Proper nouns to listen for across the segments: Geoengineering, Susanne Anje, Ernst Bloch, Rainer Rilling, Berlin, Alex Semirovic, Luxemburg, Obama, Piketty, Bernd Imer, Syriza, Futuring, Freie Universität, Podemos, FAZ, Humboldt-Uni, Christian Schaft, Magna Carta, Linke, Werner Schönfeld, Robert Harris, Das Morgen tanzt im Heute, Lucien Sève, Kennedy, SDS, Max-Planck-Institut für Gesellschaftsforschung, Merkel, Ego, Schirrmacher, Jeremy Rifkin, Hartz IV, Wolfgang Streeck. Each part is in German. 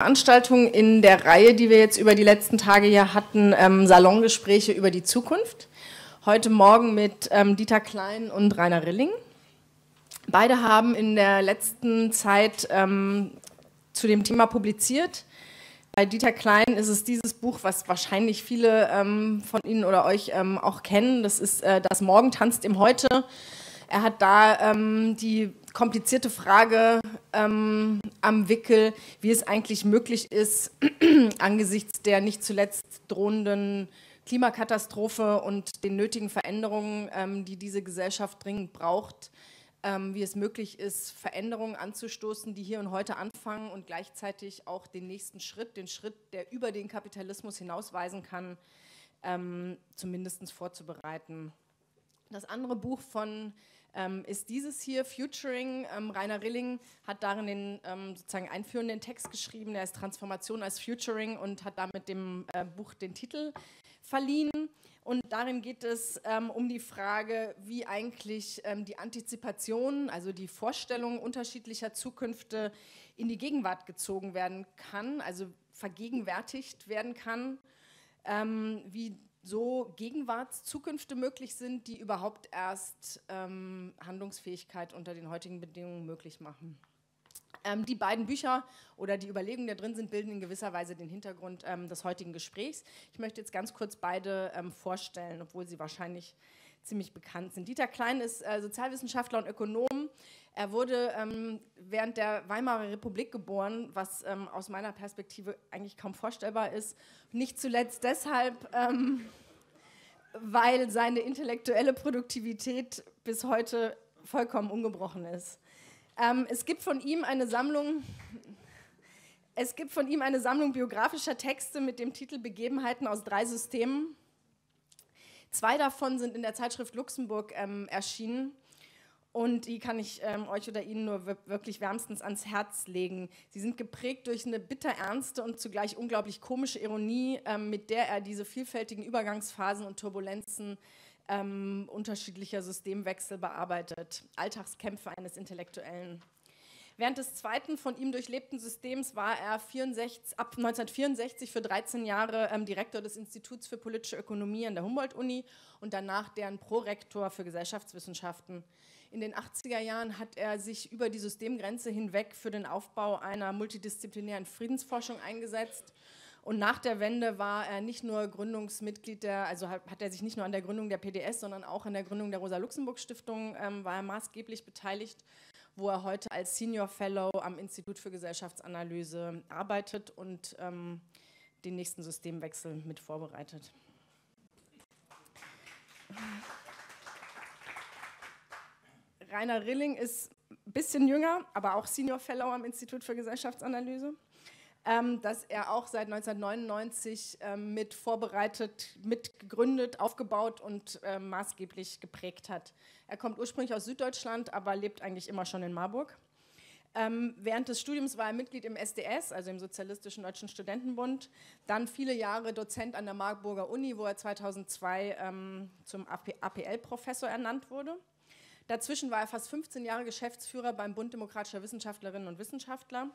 Veranstaltung in der Reihe, die wir jetzt über die letzten Tage hier hatten, Salongespräche über die Zukunft. Heute Morgen mit Dieter Klein und Rainer Rilling. Beide haben in der letzten Zeit zu dem Thema publiziert. Bei Dieter Klein ist es dieses Buch, was wahrscheinlich viele von Ihnen oder euch auch kennen. Das ist Das Morgen tanzt im Heute. Er hat da die komplizierte Frage am Wickel, wie es eigentlich möglich ist, angesichts der nicht zuletzt drohenden Klimakatastrophe und den nötigen Veränderungen, die diese Gesellschaft dringend braucht, wie es möglich ist, Veränderungen anzustoßen, die hier und heute anfangen und gleichzeitig auch den nächsten Schritt, den Schritt, der über den Kapitalismus hinausweisen kann, zumindest vorzubereiten. Das andere Buch von ist dieses hier, Futuring. Rainer Rilling hat darin den sozusagen einführenden Text geschrieben, der ist Transformation als Futuring und hat damit dem Buch den Titel verliehen. Und darin geht es um die Frage, wie eigentlich die Antizipation, also die Vorstellung unterschiedlicher Zukünfte in die Gegenwart gezogen werden kann, also vergegenwärtigt werden kann, wie so Gegenwartszukünfte möglich sind, die überhaupt erst Handlungsfähigkeit unter den heutigen Bedingungen möglich machen. Die beiden Bücher oder die Überlegungen, die da drin sind, bilden in gewisser Weise den Hintergrund des heutigen Gesprächs. Ich möchte jetzt ganz kurz beide vorstellen, obwohl sie wahrscheinlich ziemlich bekannt sind. Dieter Klein ist Sozialwissenschaftler und Ökonom. Er wurde während der Weimarer Republik geboren, was aus meiner Perspektive eigentlich kaum vorstellbar ist. Nicht zuletzt deshalb, weil seine intellektuelle Produktivität bis heute vollkommen ungebrochen ist. Es gibt von ihm eine Sammlung biografischer Texte mit dem Titel Begebenheiten aus drei Systemen. Zwei davon sind in der Zeitschrift Luxemburg erschienen und die kann ich euch oder Ihnen nur wirklich wärmstens ans Herz legen. Sie sind geprägt durch eine bitterernste und zugleich unglaublich komische Ironie, mit der er diese vielfältigen Übergangsphasen und Turbulenzen unterschiedlicher Systemwechsel bearbeitet. Alltagskämpfe eines Intellektuellen. Während des zweiten von ihm durchlebten Systems war er ab 1964 für 13 Jahre Direktor des Instituts für politische Ökonomie an der Humboldt-Uni und danach deren Prorektor für Gesellschaftswissenschaften. In den 80er Jahren hat er sich über die Systemgrenze hinweg für den Aufbau einer multidisziplinären Friedensforschung eingesetzt. Und nach der Wende war er nicht nur Gründungsmitglied hat er sich nicht nur an der Gründung der PDS, sondern auch an der Gründung der Rosa-Luxemburg-Stiftung war er maßgeblich beteiligt, wo er heute als Senior Fellow am Institut für Gesellschaftsanalyse arbeitet und den nächsten Systemwechsel mit vorbereitet. Rainer Rilling ist ein bisschen jünger, aber auch Senior Fellow am Institut für Gesellschaftsanalyse, dass er auch seit 1999 mit vorbereitet, mitgegründet, aufgebaut und maßgeblich geprägt hat. Er kommt ursprünglich aus Süddeutschland, aber lebt eigentlich immer schon in Marburg. Während des Studiums war er Mitglied im SDS, also im Sozialistischen Deutschen Studentenbund, dann viele Jahre Dozent an der Marburger Uni, wo er 2002 zum APL-Professor ernannt wurde. Dazwischen war er fast 15 Jahre Geschäftsführer beim Bund demokratischer Wissenschaftlerinnen und Wissenschaftler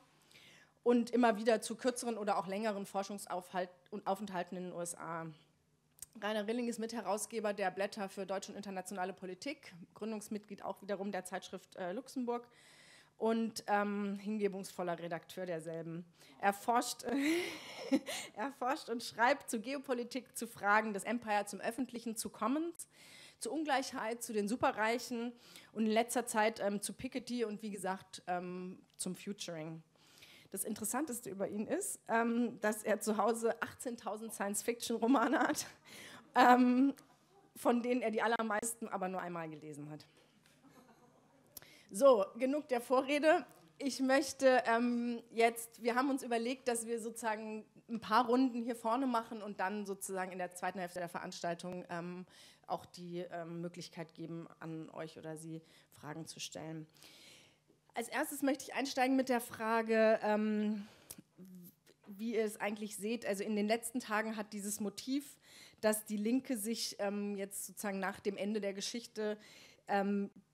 und immer wieder zu kürzeren oder auch längeren Forschungsaufenthalten in den USA. Rainer Rilling ist Mitherausgeber der Blätter für deutsche und internationale Politik, Gründungsmitglied auch wiederum der Zeitschrift Luxemburg und hingebungsvoller Redakteur derselben. Er forscht und schreibt zu Geopolitik, zu Fragen des Empire, zum Öffentlichen, zu Commons, zu Ungleichheit, zu den Superreichen und in letzter Zeit zu Piketty und wie gesagt zum Futuring. Das Interessanteste über ihn ist, dass er zu Hause 18.000 Science-Fiction-Romane hat, von denen er die allermeisten aber nur einmal gelesen hat. So, genug der Vorrede. Ich möchte jetzt, wir haben uns überlegt, dass wir sozusagen ein paar Runden hier vorne machen und dann sozusagen in der zweiten Hälfte der Veranstaltung auch die Möglichkeit geben, an euch oder Sie Fragen zu stellen. Als erstes möchte ich einsteigen mit der Frage, wie ihr es eigentlich seht. Also in den letzten Tagen hat dieses Motiv, dass die Linke sich jetzt sozusagen nach dem Ende der Geschichte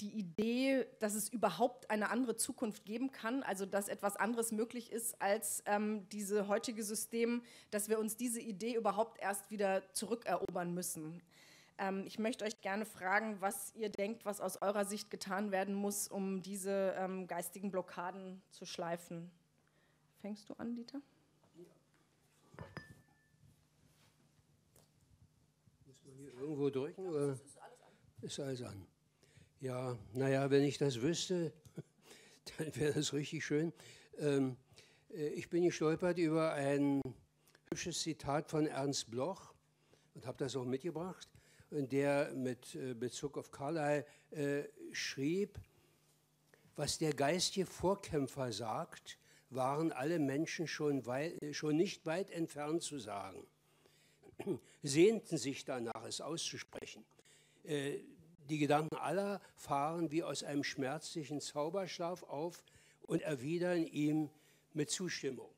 die Idee, dass es überhaupt eine andere Zukunft geben kann, also dass etwas anderes möglich ist als diese heutige System, dass wir uns diese Idee überhaupt erst wieder zurückerobern müssen. Ich möchte euch gerne fragen, was ihr denkt, was aus eurer Sicht getan werden muss, um diese geistigen Blockaden zu schleifen. Fängst du an, Dieter? Ja. Muss man hier irgendwo drücken? Ich glaub, ist alles an. Ja, naja, wenn ich das wüsste, dann wäre das richtig schön. Ich bin gestolpert über ein hübsches Zitat von Ernst Bloch und habe das auch mitgebracht, und der mit Bezug auf Carlyle schrieb, was der geistige Vorkämpfer sagt, waren alle Menschen schon nicht weit entfernt zu sagen. Sehnten sich danach, es auszusprechen. Die Gedanken aller fahren wie aus einem schmerzlichen Zauberschlaf auf und erwidern ihm mit Zustimmung.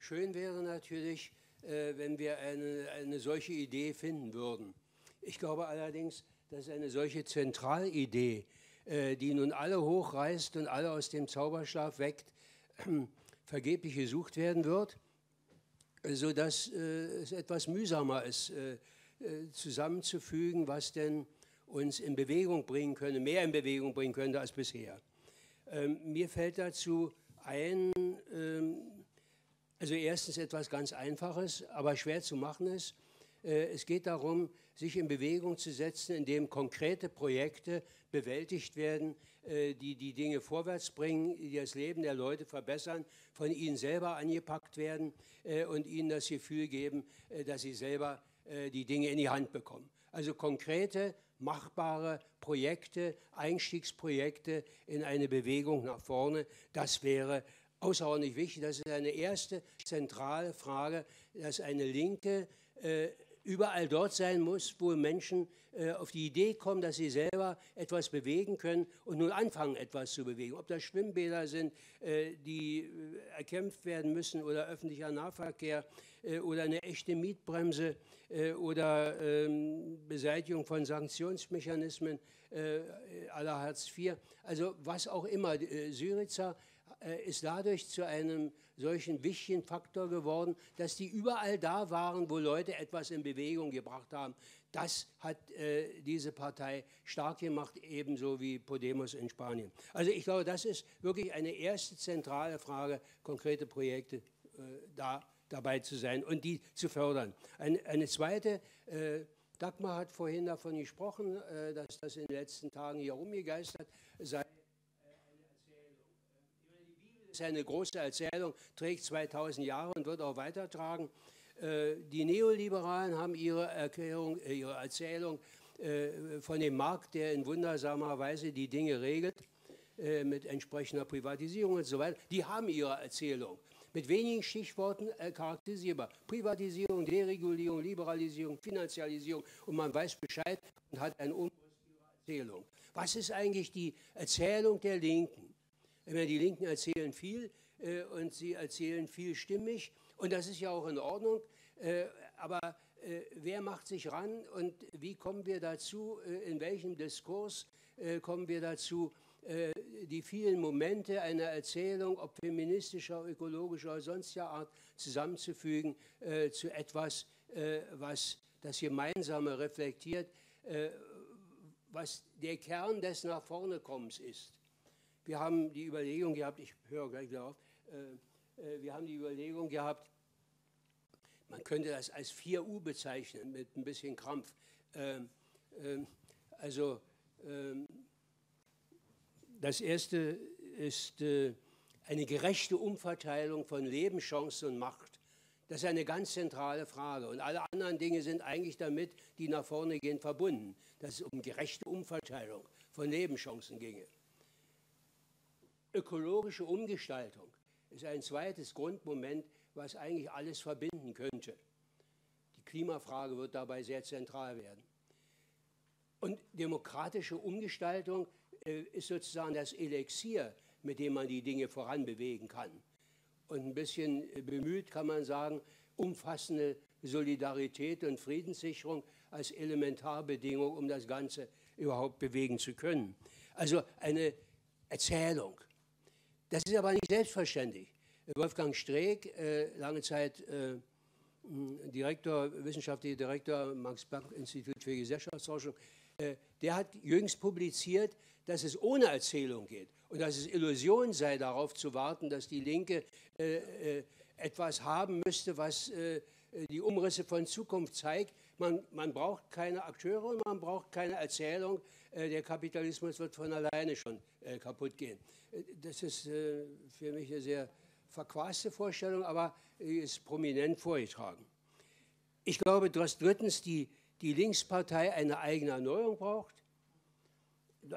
Schön wäre natürlich, wenn wir eine solche Idee finden würden. Ich glaube allerdings, dass eine solche Zentralidee, die nun alle hochreißt und alle aus dem Zauberschlaf weckt, vergeblich gesucht werden wird, sodass es etwas mühsamer ist, zusammenzufügen, was denn uns in Bewegung bringen könnte, mehr in Bewegung bringen könnte als bisher. Mir fällt dazu ein, also erstens etwas ganz Einfaches, aber schwer zu machen ist. Es geht darum, sich in Bewegung zu setzen, indem konkrete Projekte bewältigt werden, die die Dinge vorwärts bringen, die das Leben der Leute verbessern, von ihnen selber angepackt werden und ihnen das Gefühl geben, dass sie selber die Dinge in die Hand bekommen. Also konkrete, machbare Projekte, Einstiegsprojekte in eine Bewegung nach vorne, das wäre außerordentlich wichtig. Das ist eine erste zentrale Frage, dass eine Linke überall dort sein muss, wo Menschen auf die Idee kommen, dass sie selber etwas bewegen können und nun anfangen, etwas zu bewegen. Ob das Schwimmbäder sind, die erkämpft werden müssen, oder öffentlicher Nahverkehr oder eine echte Mietbremse oder Beseitigung von Sanktionsmechanismen aller Hartz IV. Also was auch immer. Syriza ist dadurch zu einem solchen wichtigen Faktor geworden, dass die überall da waren, wo Leute etwas in Bewegung gebracht haben. Das hat diese Partei stark gemacht, ebenso wie Podemos in Spanien. Also ich glaube, das ist wirklich eine erste zentrale Frage, konkrete Projekte dabei zu sein und die zu fördern. Eine zweite, Dagmar hat vorhin davon gesprochen, dass das in den letzten Tagen hier rumgegeistert sei. Eine große Erzählung, trägt 2000 Jahre und wird auch weitertragen. Die Neoliberalen haben ihre Erzählung von dem Markt, der in wundersamer Weise die Dinge regelt, mit entsprechender Privatisierung und so weiter. Die haben ihre Erzählung. Mit wenigen Stichworten charakterisierbar. Privatisierung, Deregulierung, Liberalisierung, Finanzialisierung, und man weiß Bescheid und hat eine unbewusste Erzählung. Was ist eigentlich die Erzählung der Linken? Die Linken erzählen viel und sie erzählen vielstimmig, und das ist ja auch in Ordnung, aber wer macht sich ran und wie kommen wir dazu, in welchem Diskurs kommen wir dazu, die vielen Momente einer Erzählung, ob feministischer, ökologischer oder sonstiger Art, zusammenzufügen zu etwas, was das Gemeinsame reflektiert, was der Kern des Nach-vorne-Kommens ist. Wir haben die Überlegung gehabt, ich höre gleich wieder auf, wir haben die Überlegung gehabt, man könnte das als 4U bezeichnen, mit ein bisschen Krampf. Das erste ist eine gerechte Umverteilung von Lebenschancen und Macht. Das ist eine ganz zentrale Frage. Und alle anderen Dinge sind eigentlich damit, die nach vorne gehen, verbunden. Dass es um gerechte Umverteilung von Lebenschancen ginge. Ökologische Umgestaltung ist ein zweites Grundmoment, was eigentlich alles verbinden könnte. Die Klimafrage wird dabei sehr zentral werden. Und demokratische Umgestaltung ist sozusagen das Elixier, mit dem man die Dinge voranbewegen kann. Und ein bisschen bemüht kann man sagen, umfassende Solidarität und Friedenssicherung als Elementarbedingung, um das Ganze überhaupt bewegen zu können. Also eine Erzählung. Das ist aber nicht selbstverständlich. Wolfgang Streeck, lange Zeit Direktor, wissenschaftlicher Direktor Max-Planck-Institut für Gesellschaftsforschung, der hat jüngst publiziert, dass es ohne Erzählung geht und dass es Illusion sei, darauf zu warten, dass die Linke etwas haben müsste, was die Umrisse von Zukunft zeigt. Man braucht keine Akteure und man braucht keine Erzählung. Der Kapitalismus wird von alleine schon kaputt gehen. Das ist für mich eine sehr verquaste Vorstellung, aber ist prominent vorgetragen. Ich glaube, dass drittens die Linkspartei eine eigene Erneuerung braucht.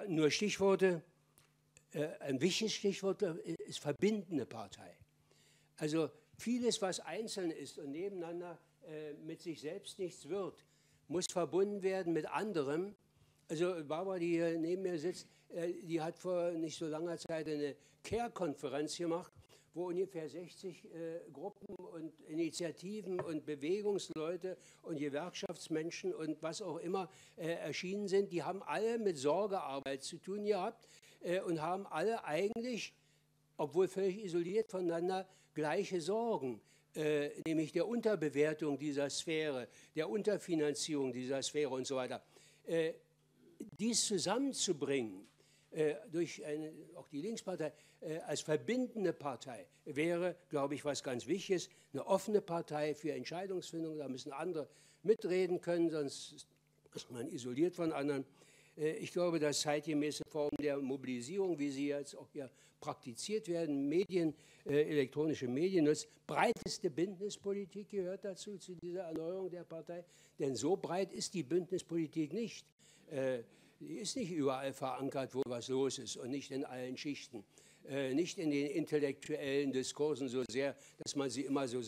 Nur Stichworte, ein wichtiges Stichwort ist verbindende Partei. Also vieles, was einzeln ist und nebeneinander mit sich selbst nichts wird, muss verbunden werden mit anderem. Also Barbara, die hier neben mir sitzt, die hat vor nicht so langer Zeit eine Care-Konferenz gemacht, wo ungefähr 60 Gruppen und Initiativen und Bewegungsleute und Gewerkschaftsmenschen und was auch immer erschienen sind. Die haben alle mit Sorgearbeit zu tun gehabt und haben alle eigentlich, obwohl völlig isoliert voneinander, gleiche Sorgen, nämlich der Unterbewertung dieser Sphäre, der Unterfinanzierung dieser Sphäre und so weiter. Dies zusammenzubringen, durch auch die Linkspartei als verbindende Partei wäre, glaube ich, was ganz Wichtiges. Eine offene Partei für Entscheidungsfindung, da müssen andere mitreden können, sonst ist man isoliert von anderen. Ich glaube, dass zeitgemäße Formen der Mobilisierung, wie sie jetzt auch hier praktiziert werden, Medien, elektronische Medien nutzt. Breiteste Bündnispolitik gehört dazu, zu dieser Erneuerung der Partei, denn so breit ist die Bündnispolitik nicht. Die ist nicht überall verankert, wo was los ist und nicht in allen Schichten. Nicht in den intellektuellen Diskursen so sehr, dass man sie immer so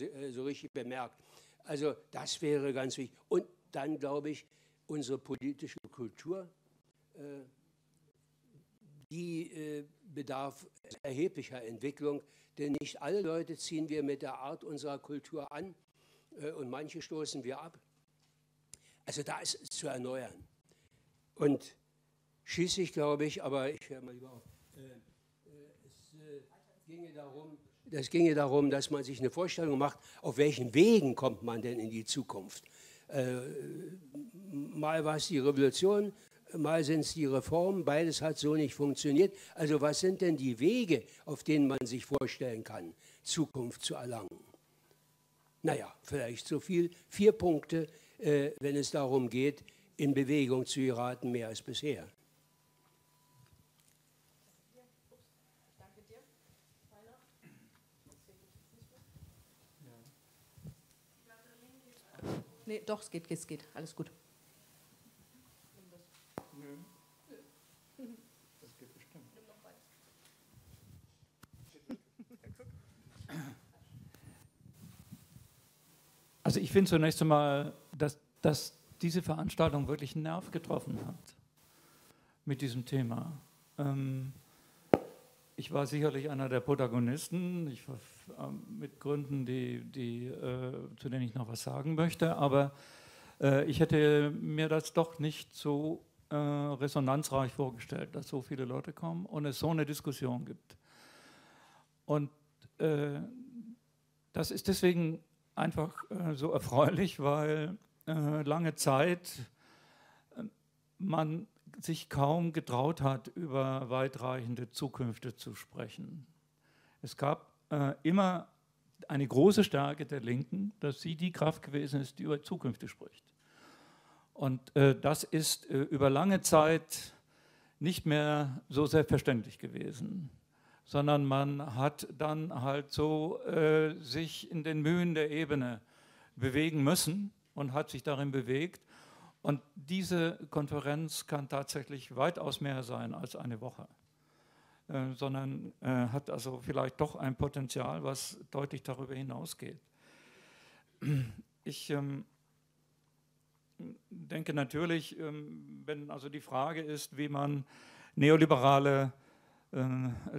richtig bemerkt. Also das wäre ganz wichtig. Und dann, glaube ich, unsere politische Kultur, die bedarf erheblicher Entwicklung. Denn nicht alle Leute ziehen wir mit der Art unserer Kultur an und manche stoßen wir ab. Also da ist es zu erneuern. Und schließlich glaube ich, aber ich höre mal lieber auf, es ginge darum, dass man sich eine Vorstellung macht, auf welchen Wegen kommt man denn in die Zukunft. Mal war es die Revolution, mal sind es die Reformen, beides hat so nicht funktioniert. Also was sind denn die Wege, auf denen man sich vorstellen kann, Zukunft zu erlangen? Naja, vielleicht so viel. 4 Punkte, wenn es darum geht, in Bewegung zu geraten, mehr als bisher. Danke dir, Rainer. Nee, doch, es geht, alles gut. Das geht bestimmt. Also ich finde zunächst einmal, dass diese Veranstaltung wirklich einen Nerv getroffen hat mit diesem Thema. Ich war sicherlich einer der Protagonisten, mit Gründen, zu denen ich noch was sagen möchte, aber ich hätte mir das doch nicht so resonanzreich vorgestellt, dass so viele Leute kommen und es so eine Diskussion gibt. Und das ist deswegen einfach so erfreulich, weil lange Zeit man sich kaum getraut hat, über weitreichende Zukünfte zu sprechen. Es gab immer eine große Stärke der Linken, dass sie die Kraft gewesen ist, die über Zukünfte spricht. Und das ist über lange Zeit nicht mehr so selbstverständlich gewesen, sondern man hat dann halt so sich in den Mühen der Ebene bewegen müssen, und hat sich darin bewegt. Und diese Konferenz kann tatsächlich weitaus mehr sein als eine Woche, sondern hat also vielleicht doch ein Potenzial, was deutlich darüber hinausgeht. Ich denke natürlich, wenn also die Frage ist, wie man neoliberale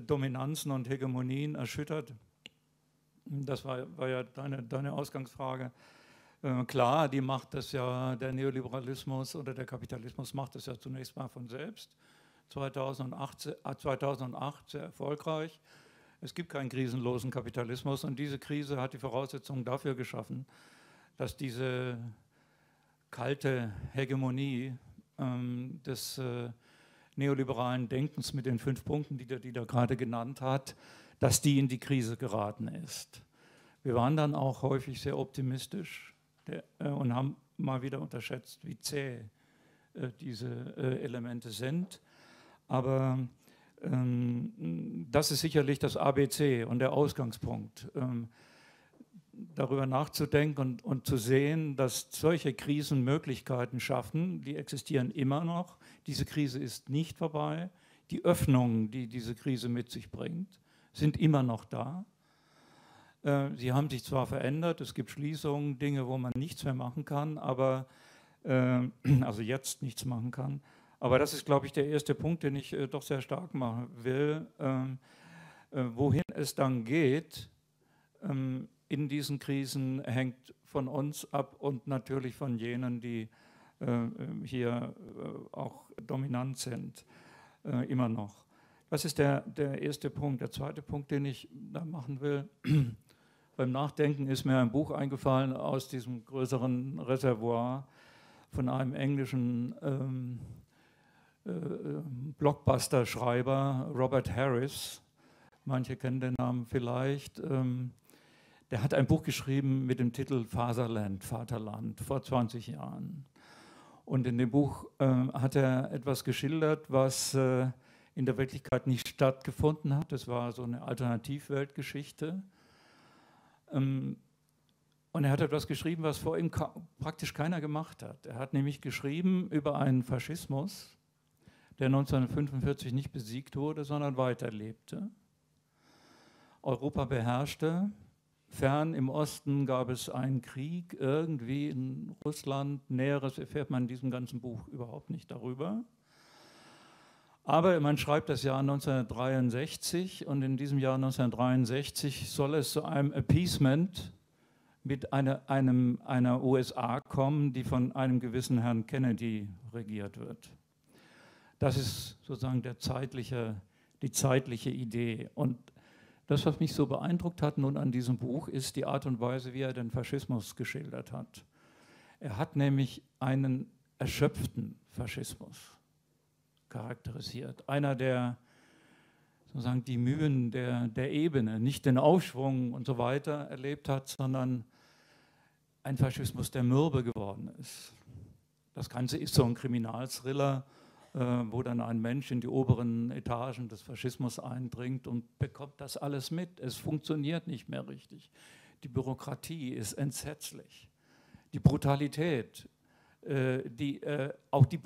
Dominanzen und Hegemonien erschüttert, das war ja deine Ausgangsfrage, Klar, die macht das ja, der Neoliberalismus oder der Kapitalismus macht das ja zunächst mal von selbst. 2008 sehr erfolgreich. Es gibt keinen krisenlosen Kapitalismus und diese Krise hat die Voraussetzungen dafür geschaffen, dass diese kalte Hegemonie des neoliberalen Denkens mit den 5 Punkten, die der Dieter gerade genannt hat, dass die in die Krise geraten ist. Wir waren dann auch häufig sehr optimistisch und haben mal wieder unterschätzt, wie zäh diese Elemente sind. Aber das ist sicherlich das ABC und der Ausgangspunkt. Darüber nachzudenken und zu sehen, dass solche Krisen Möglichkeiten schaffen, die existieren immer noch. Diese Krise ist nicht vorbei. Die Öffnungen, die diese Krise mit sich bringt, sind immer noch da. Sie haben sich zwar verändert, es gibt Schließungen, Dinge, wo man nichts mehr machen kann, aber also jetzt nichts machen kann. Aber das ist, glaube ich, der erste Punkt, den ich doch sehr stark machen will. Wohin es dann geht in diesen Krisen, hängt von uns ab und natürlich von jenen, die hier auch dominant sind, immer noch. Das ist der erste Punkt. Der zweite Punkt, den ich da machen will, beim Nachdenken ist mir ein Buch eingefallen aus diesem größeren Reservoir von einem englischen Blockbuster-Schreiber, Robert Harris, manche kennen den Namen vielleicht, der hat ein Buch geschrieben mit dem Titel Fatherland, vor 20 Jahren. Und in dem Buch hat er etwas geschildert, was in der Wirklichkeit nicht stattgefunden hat. Das war so eine Alternativweltgeschichte. Und er hat etwas geschrieben, was vor ihm praktisch keiner gemacht hat. Er hat nämlich geschrieben über einen Faschismus, der 1945 nicht besiegt wurde, sondern weiterlebte. Europa beherrschte. Fern im Osten gab es einen Krieg, irgendwie in Russland. Näheres erfährt man in diesem ganzen Buch überhaupt nicht darüber. Aber man schreibt das Jahr 1963 und in diesem Jahr 1963 soll es zu einem Appeasement mit einer USA kommen, die von einem gewissen Herrn Kennedy regiert wird. Das ist sozusagen die zeitliche Idee. Und das, was mich so beeindruckt hat nun an diesem Buch, ist die Art und Weise, wie er den Faschismus geschildert hat. Er hat nämlich einen erschöpften Faschismus charakterisiert. Einer, der sozusagen die Mühen der Ebene, nicht den Aufschwung und so weiter erlebt hat, sondern ein Faschismus, der mürbe geworden ist. Das Ganze ist so ein Kriminalthriller, wo dann ein Mensch in die oberen Etagen des Faschismus eindringt und bekommt das alles mit. Es funktioniert nicht mehr richtig. Die Bürokratie ist entsetzlich. Die Brutalität,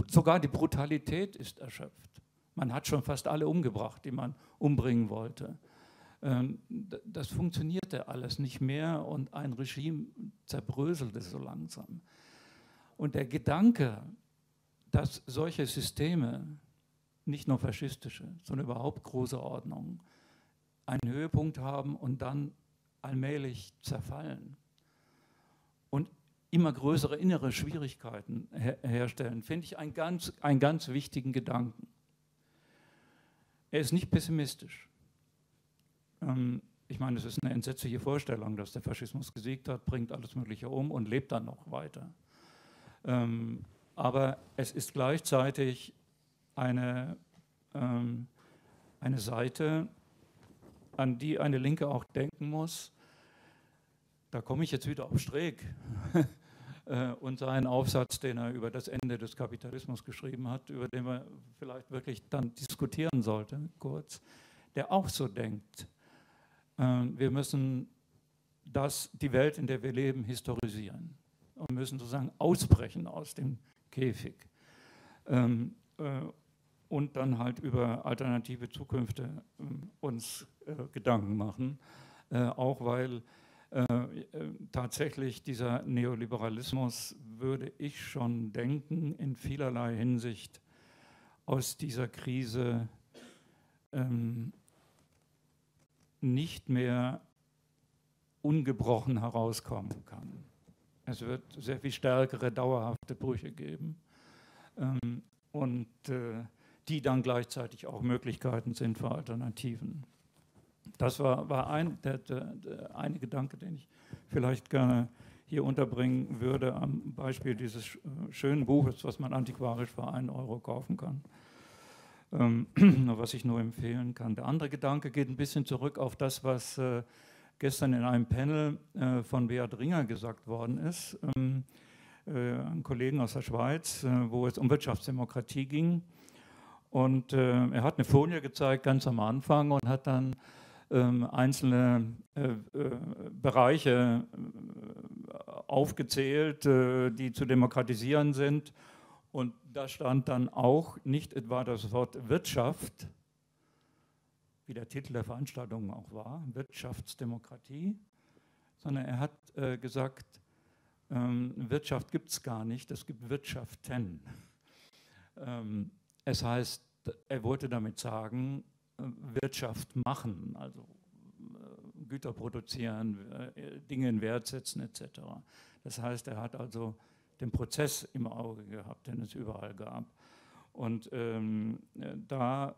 sogar die Brutalität ist erschöpft. Man hat schon fast alle umgebracht, die man umbringen wollte. Das funktionierte alles nicht mehr und ein Regime zerbröselte so langsam. Und der Gedanke, dass solche Systeme, nicht nur faschistische, sondern überhaupt große Ordnungen, einen Höhepunkt haben und dann allmählich zerfallen und immer größere innere Schwierigkeiten herstellen, finde ich einen ganz wichtigen Gedanken. Er ist nicht pessimistisch. Ich meine, es ist eine entsetzliche Vorstellung, dass der Faschismus gesiegt hat, bringt alles Mögliche um und lebt dann noch weiter. Aber es ist gleichzeitig eine Seite, an die eine Linke auch denken muss. Da komme ich jetzt wieder auf Streeck und seinen Aufsatz, den er über das Ende des Kapitalismus geschrieben hat, über den man vielleicht wirklich dann diskutieren sollte, kurz, der auch so denkt. Wir müssen die Welt, in der wir leben, historisieren und müssen sozusagen ausbrechen aus dem Käfig und dann halt über alternative Zukünfte uns Gedanken machen, auch weil tatsächlich dieser Neoliberalismus, würde ich schon denken, in vielerlei Hinsicht aus dieser Krise nicht mehr ungebrochen herauskommen kann. Es wird sehr viel stärkere, dauerhafte Brüche geben. Und die dann gleichzeitig auch Möglichkeiten sind für Alternativen. Das war der eine Gedanke, den ich vielleicht gerne hier unterbringen würde, am Beispiel dieses schönen Buches, was man antiquarisch für 1 Euro kaufen kann, was ich nur empfehlen kann. Der andere Gedanke geht ein bisschen zurück auf das, was gestern in einem Panel von Beat Ringer gesagt worden ist, einen Kollegen aus der Schweiz, wo es um Wirtschaftsdemokratie ging. Und er hat eine Folie gezeigt, ganz am Anfang, und hat dann einzelne Bereiche aufgezählt, die zu demokratisieren sind. Und da stand dann auch nicht etwa das Wort Wirtschaft, wie der Titel der Veranstaltung auch war, Wirtschaftsdemokratie, sondern er hat gesagt, Wirtschaft gibt es gar nicht, es gibt Wirtschaften. Es heißt, er wollte damit sagen, Wirtschaft machen, also Güter produzieren, Dinge in Wert setzen etc. Das heißt, er hat also den Prozess im Auge gehabt, den es überall gab. Und da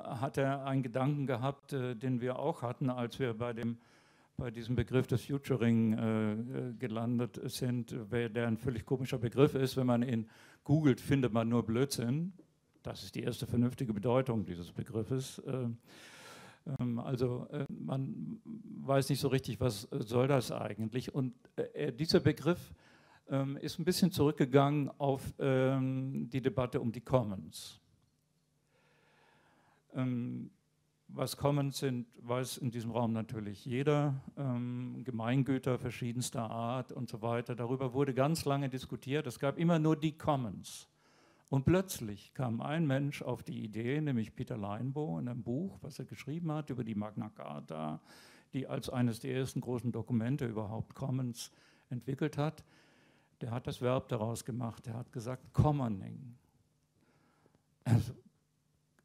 hat er einen Gedanken gehabt, den wir auch hatten, als wir bei diesem Begriff des Futuring gelandet sind, der ein völlig komischer Begriff ist. Wenn man ihn googelt, findet man nur Blödsinn. Das ist die erste vernünftige Bedeutung dieses Begriffes. Man weiß nicht so richtig, was soll das eigentlich. Und dieser Begriff ist ein bisschen zurückgegangen auf die Debatte um die Commons. Was Commons sind, weiß in diesem Raum natürlich jeder, Gemeingüter verschiedenster Art und so weiter. Darüber wurde ganz lange diskutiert, es gab immer nur die Commons. Und plötzlich kam ein Mensch auf die Idee, nämlich Peter Linebaugh, in einem Buch, was er geschrieben hat über die Magna Carta, die als eines der ersten großen Dokumente überhaupt Commons entwickelt hat. Der hat das Verb daraus gemacht, der hat gesagt, Commoning. Also,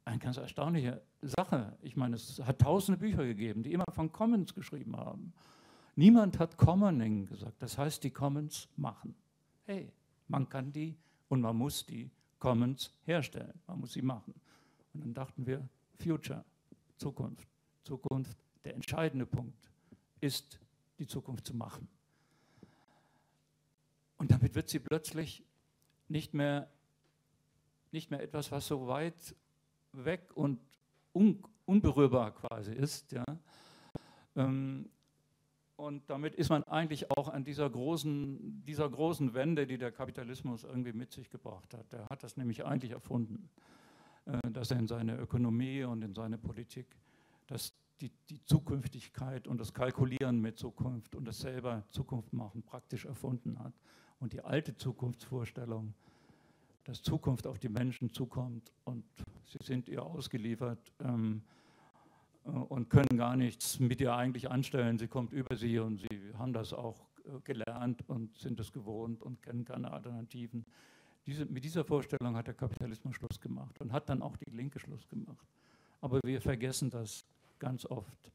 eine ganz erstaunliche Sache. Ich meine, es hat tausende Bücher gegeben, die immer von Commons geschrieben haben. Niemand hat Commoning gesagt. Das heißt, die Commons machen. Hey, man kann die und man muss die Commons herstellen. Man muss sie machen. Und dann dachten wir, Future, Zukunft. Zukunft, der entscheidende Punkt ist, die Zukunft zu machen. Und damit wird sie plötzlich nicht mehr etwas, was so weit weg und unberührbar quasi ist. Ja. Und damit ist man eigentlich auch an dieser großen Wende, die der Kapitalismus irgendwie mit sich gebracht hat. Er hat das nämlich eigentlich erfunden, dass er in seine Ökonomie und in seine Politik, dass die Zukünftigkeit und das Kalkulieren mit Zukunft und das selber Zukunft machen praktisch erfunden hat. Und die alte Zukunftsvorstellung, dass Zukunft auf die Menschen zukommt und sie sind ihr ausgeliefert und können gar nichts mit ihr eigentlich anstellen. Sie kommt über sie und sie haben das auch gelernt und sind es gewohnt und kennen keine Alternativen. Mit dieser Vorstellung hat der Kapitalismus Schluss gemacht und hat dann auch die Linke Schluss gemacht. Aber wir vergessen das ganz oft.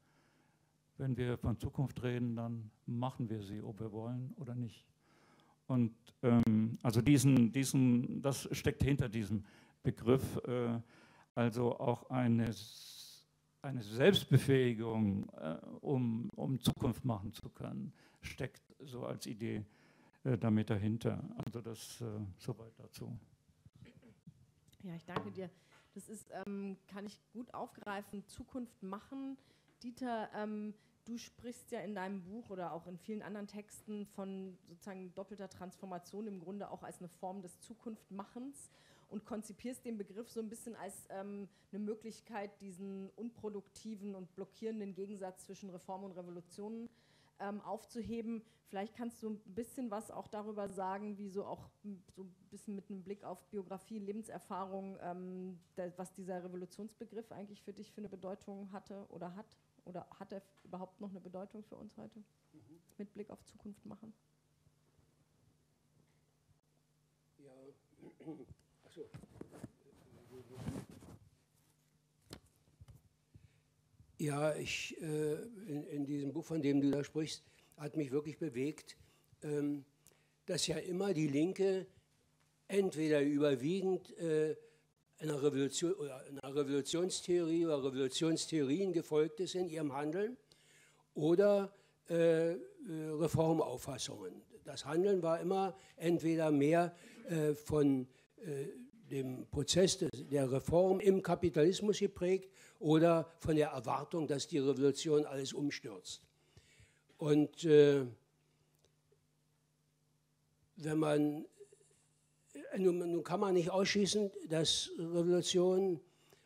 Wenn wir von Zukunft reden, dann machen wir sie, ob wir wollen oder nicht. Und also das steckt hinter diesem Begriff, also auch eine Selbstbefähigung, um Zukunft machen zu können, steckt so als Idee damit dahinter. Also das soweit dazu. Ja, ich danke dir. Das ist, kann ich gut aufgreifen, Zukunft machen. Dieter, du sprichst ja in deinem Buch oder auch in vielen anderen Texten von sozusagen doppelter Transformation, im Grunde auch als eine Form des Zukunftmachens, und konzipierst den Begriff so ein bisschen als eine Möglichkeit, diesen unproduktiven und blockierenden Gegensatz zwischen Reformen und Revolutionen aufzuheben. Vielleicht kannst du ein bisschen was auch darüber sagen, wie so auch so ein bisschen mit einem Blick auf Biografie, Lebenserfahrung, was dieser Revolutionsbegriff eigentlich für dich für eine Bedeutung hatte oder hat. Oder hat er überhaupt noch eine Bedeutung für uns heute, mit Blick auf Zukunft machen? Ja, achso. Ja, in diesem Buch, von dem du da sprichst, hat mich wirklich bewegt, dass ja immer die Linke entweder überwiegend einer Revolution oder einer Revolutionstheorie oder Revolutionstheorien gefolgt ist in ihrem Handeln oder Reformauffassungen. Das Handeln war immer entweder mehr von dem Prozess der Reform im Kapitalismus geprägt oder von der Erwartung, dass die Revolution alles umstürzt. Und wenn man, nun kann man nicht ausschließen, dass Revolution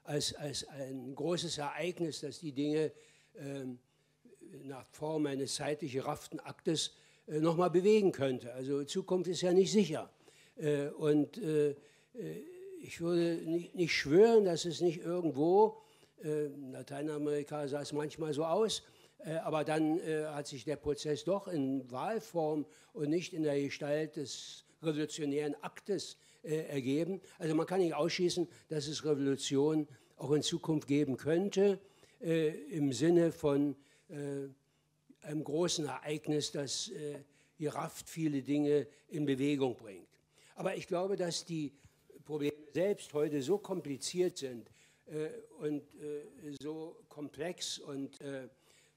als ein großes Ereignis, dass die Dinge nach Form eines zeitlich gerafften Aktes nochmal bewegen könnte. Also Zukunft ist ja nicht sicher. Und ich würde nicht schwören, dass es nicht irgendwo, in Lateinamerika sah es manchmal so aus, aber dann hat sich der Prozess doch in Wahlform und nicht in der Gestalt des revolutionären Aktes ergeben. Also man kann nicht ausschließen, dass es Revolution auch in Zukunft geben könnte, im Sinne von einem großen Ereignis, das gerafft viele Dinge in Bewegung bringt. Aber ich glaube, dass die Probleme selbst heute so kompliziert sind und so komplex und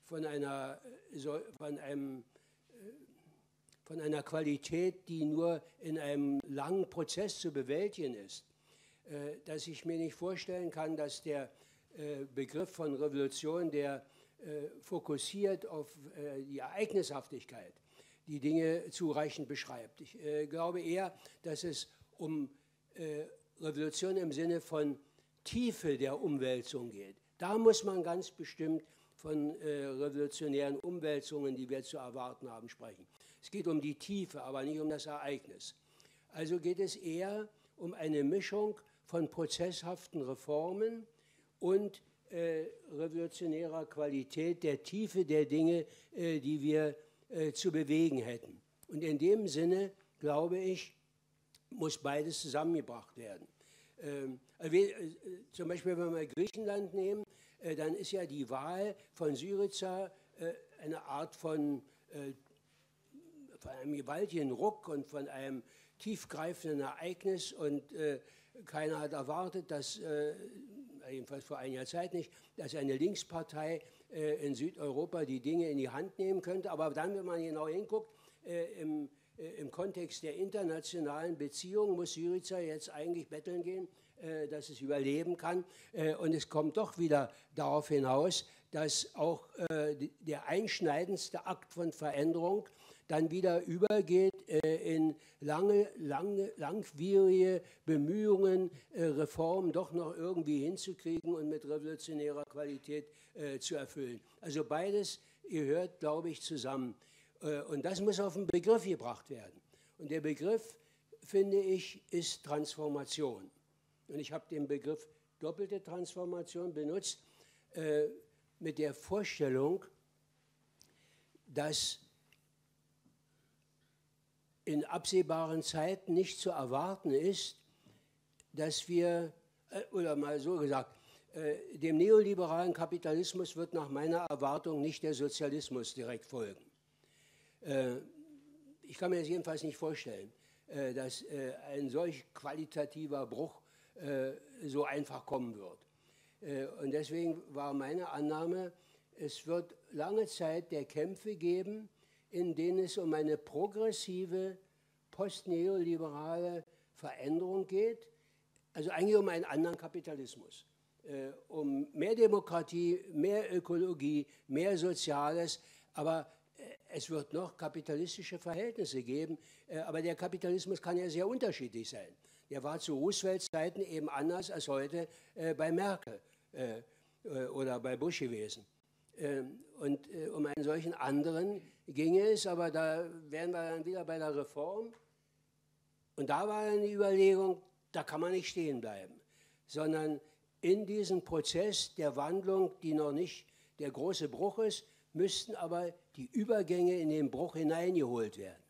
von einer Qualität, die nur in einem langen Prozess zu bewältigen ist, dass ich mir nicht vorstellen kann, dass der Begriff von Revolution, der fokussiert auf die Ereignishaftigkeit, die Dinge zureichend beschreibt. Ich glaube eher, dass es um Revolution im Sinne von Tiefe der Umwälzung geht. Da muss man ganz bestimmt von revolutionären Umwälzungen, die wir zu erwarten haben, sprechen. Es geht um die Tiefe, aber nicht um das Ereignis. Also geht es eher um eine Mischung von prozesshaften Reformen und revolutionärer Qualität, der Tiefe der Dinge, die wir zu bewegen hätten. Und in dem Sinne, glaube ich, muss beides zusammengebracht werden. Zum Beispiel, wenn wir Griechenland nehmen, dann ist ja die Wahl von Syriza eine Art von einem gewaltigen Ruck und von einem tiefgreifenden Ereignis. Und keiner hat erwartet, dass, jedenfalls vor einiger Zeit nicht, dass eine Linkspartei in Südeuropa die Dinge in die Hand nehmen könnte. Aber dann, wenn man genau hinguckt, im Kontext der internationalen Beziehungen muss Syriza jetzt eigentlich betteln gehen, dass es überleben kann. Und es kommt doch wieder darauf hinaus, dass auch der einschneidendste Akt von Veränderung dann wieder übergeht in langwierige Bemühungen, Reformen doch noch irgendwie hinzukriegen und mit revolutionärer Qualität zu erfüllen. Also beides gehört, glaube ich, zusammen. Und das muss auf den Begriff gebracht werden. Und der Begriff, finde ich, ist Transformation. Und ich habe den Begriff doppelte Transformation benutzt, mit der Vorstellung, dass in absehbaren Zeiten nicht zu erwarten ist, dass wir, oder mal so gesagt, dem neoliberalen Kapitalismus wird nach meiner Erwartung nicht der Sozialismus direkt folgen. Ich kann mir das jedenfalls nicht vorstellen, dass ein solch qualitativer Bruch so einfach kommen wird. Und deswegen war meine Annahme, es wird lange Zeit der Kämpfe geben, in denen es um eine progressive, postneoliberale Veränderung geht, also eigentlich um einen anderen Kapitalismus, um mehr Demokratie, mehr Ökologie, mehr Soziales, aber es wird noch kapitalistische Verhältnisse geben, aber der Kapitalismus kann ja sehr unterschiedlich sein. Der war zu Roosevelts Zeiten eben anders als heute bei Merkel oder bei Bush gewesen. Und um einen solchen anderen ginge es, aber da wären wir dann wieder bei der Reform. Und da war dann die Überlegung, da kann man nicht stehen bleiben, sondern in diesem Prozess der Wandlung, die noch nicht der große Bruch ist, müssten aber die Übergänge in den Bruch hineingeholt werden.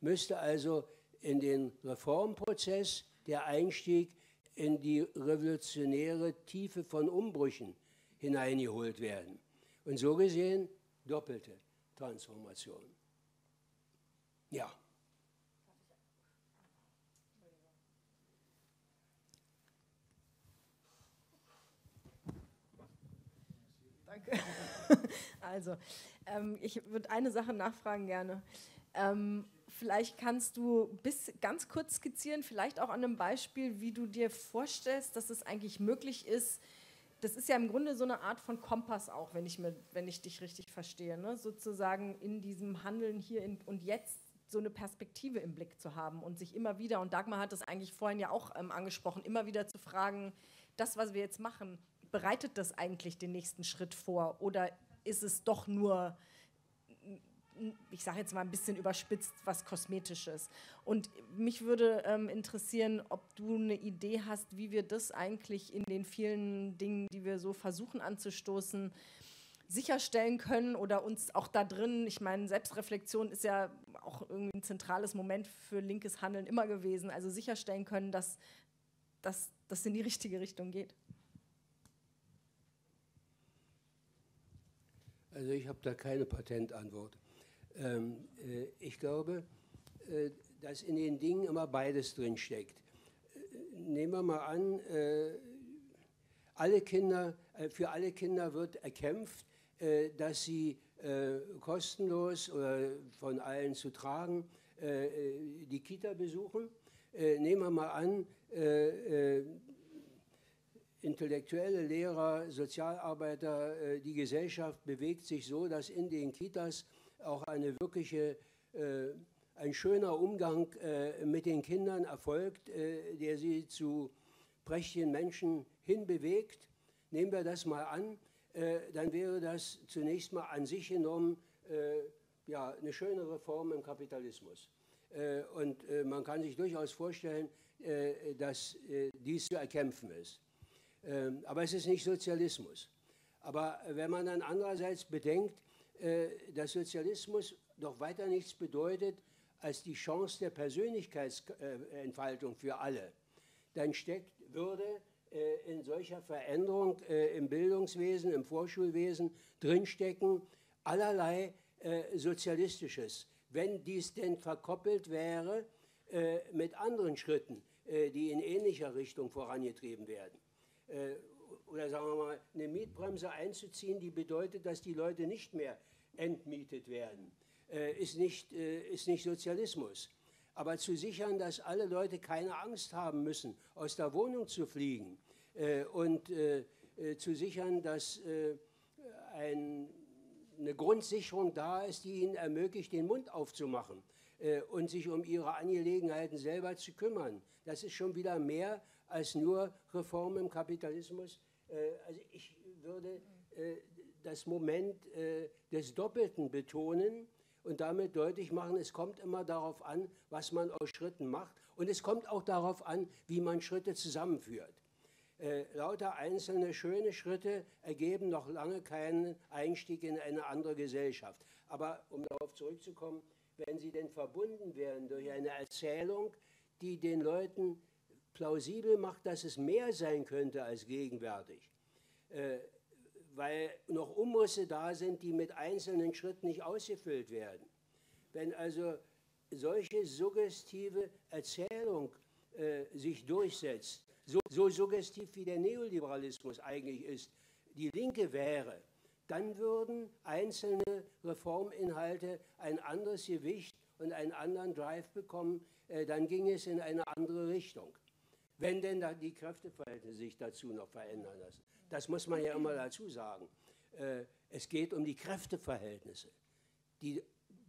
Müsste also in den Reformprozess der Einstieg in die revolutionäre Tiefe von Umbrüchen hineingeholt werden. Und so gesehen doppelte Transformation. Ja. Also, ich würde eine Sache nachfragen gerne. Vielleicht kannst du ganz kurz skizzieren, vielleicht auch an einem Beispiel, wie du dir vorstellst, dass es eigentlich möglich ist. Das ist ja im Grunde so eine Art von Kompass auch, wenn ich dich richtig verstehe, ne? Sozusagen in diesem Handeln hier und jetzt so eine Perspektive im Blick zu haben und sich immer wieder, und Dagmar hat das eigentlich vorhin ja auch angesprochen, immer wieder zu fragen, das, was wir jetzt machen, bereitet das eigentlich den nächsten Schritt vor oder ist es doch nur, ich sage jetzt mal ein bisschen überspitzt, was Kosmetisches? Und mich würde interessieren, ob du eine Idee hast, wie wir das eigentlich in den vielen Dingen, die wir so versuchen anzustoßen, sicherstellen können oder uns auch da drin, ich meine, Selbstreflexion ist ja auch irgendwie ein zentrales Moment für linkes Handeln immer gewesen, also sicherstellen können, dass das in die richtige Richtung geht. Also ich habe da keine Patentantwort. Ich glaube, dass in den Dingen immer beides drinsteckt. Nehmen wir mal an, für alle Kinder wird erkämpft, dass sie kostenlos oder von allen zu tragen die Kita besuchen. Nehmen wir mal an, intellektuelle Lehrer, Sozialarbeiter, die Gesellschaft bewegt sich so, dass in den Kitas auch ein schöner Umgang mit den Kindern erfolgt, der sie zu prächtigen Menschen hinbewegt. Nehmen wir das mal an, dann wäre das zunächst mal an sich genommen ja, eine schöne Reform im Kapitalismus. Und man kann sich durchaus vorstellen, dass dies zu erkämpfen ist. Aber es ist nicht Sozialismus. Aber wenn man dann andererseits bedenkt, dass Sozialismus doch weiter nichts bedeutet als die Chance der Persönlichkeitsentfaltung für alle, dann steckt Würde in solcher Veränderung im Bildungswesen, im Vorschulwesen drinstecken allerlei Sozialistisches, wenn dies denn verkoppelt wäre mit anderen Schritten, die in ähnlicher Richtung vorangetrieben werden. Oder sagen wir mal, eine Mietbremse einzuziehen, die bedeutet, dass die Leute nicht mehr entmietet werden, ist nicht Sozialismus. Aber zu sichern, dass alle Leute keine Angst haben müssen, aus der Wohnung zu fliegen und zu sichern, dass eine Grundsicherung da ist, die ihnen ermöglicht, den Mund aufzumachen und sich um ihre Angelegenheiten selber zu kümmern, das ist schon wieder mehr als nur Reform im Kapitalismus. Also ich würde das Moment des Doppelten betonen und damit deutlich machen, es kommt immer darauf an, was man aus Schritten macht und es kommt auch darauf an, wie man Schritte zusammenführt. Lauter einzelne schöne Schritte ergeben noch lange keinen Einstieg in eine andere Gesellschaft. Aber um darauf zurückzukommen, wenn sie denn verbunden werden durch eine Erzählung, die den Leuten plausibel macht, dass es mehr sein könnte als gegenwärtig, weil noch Umrisse da sind, die mit einzelnen Schritten nicht ausgefüllt werden. Wenn also solche suggestive Erzählung sich durchsetzt, so suggestiv wie der Neoliberalismus eigentlich ist, die Linke wäre, dann würden einzelne Reforminhalte ein anderes Gewicht und einen anderen Drive bekommen, dann ging es in eine andere Richtung. Wenn denn da die Kräfteverhältnisse sich dazu noch verändern lassen. Das muss man ja immer dazu sagen. Es geht um die Kräfteverhältnisse, die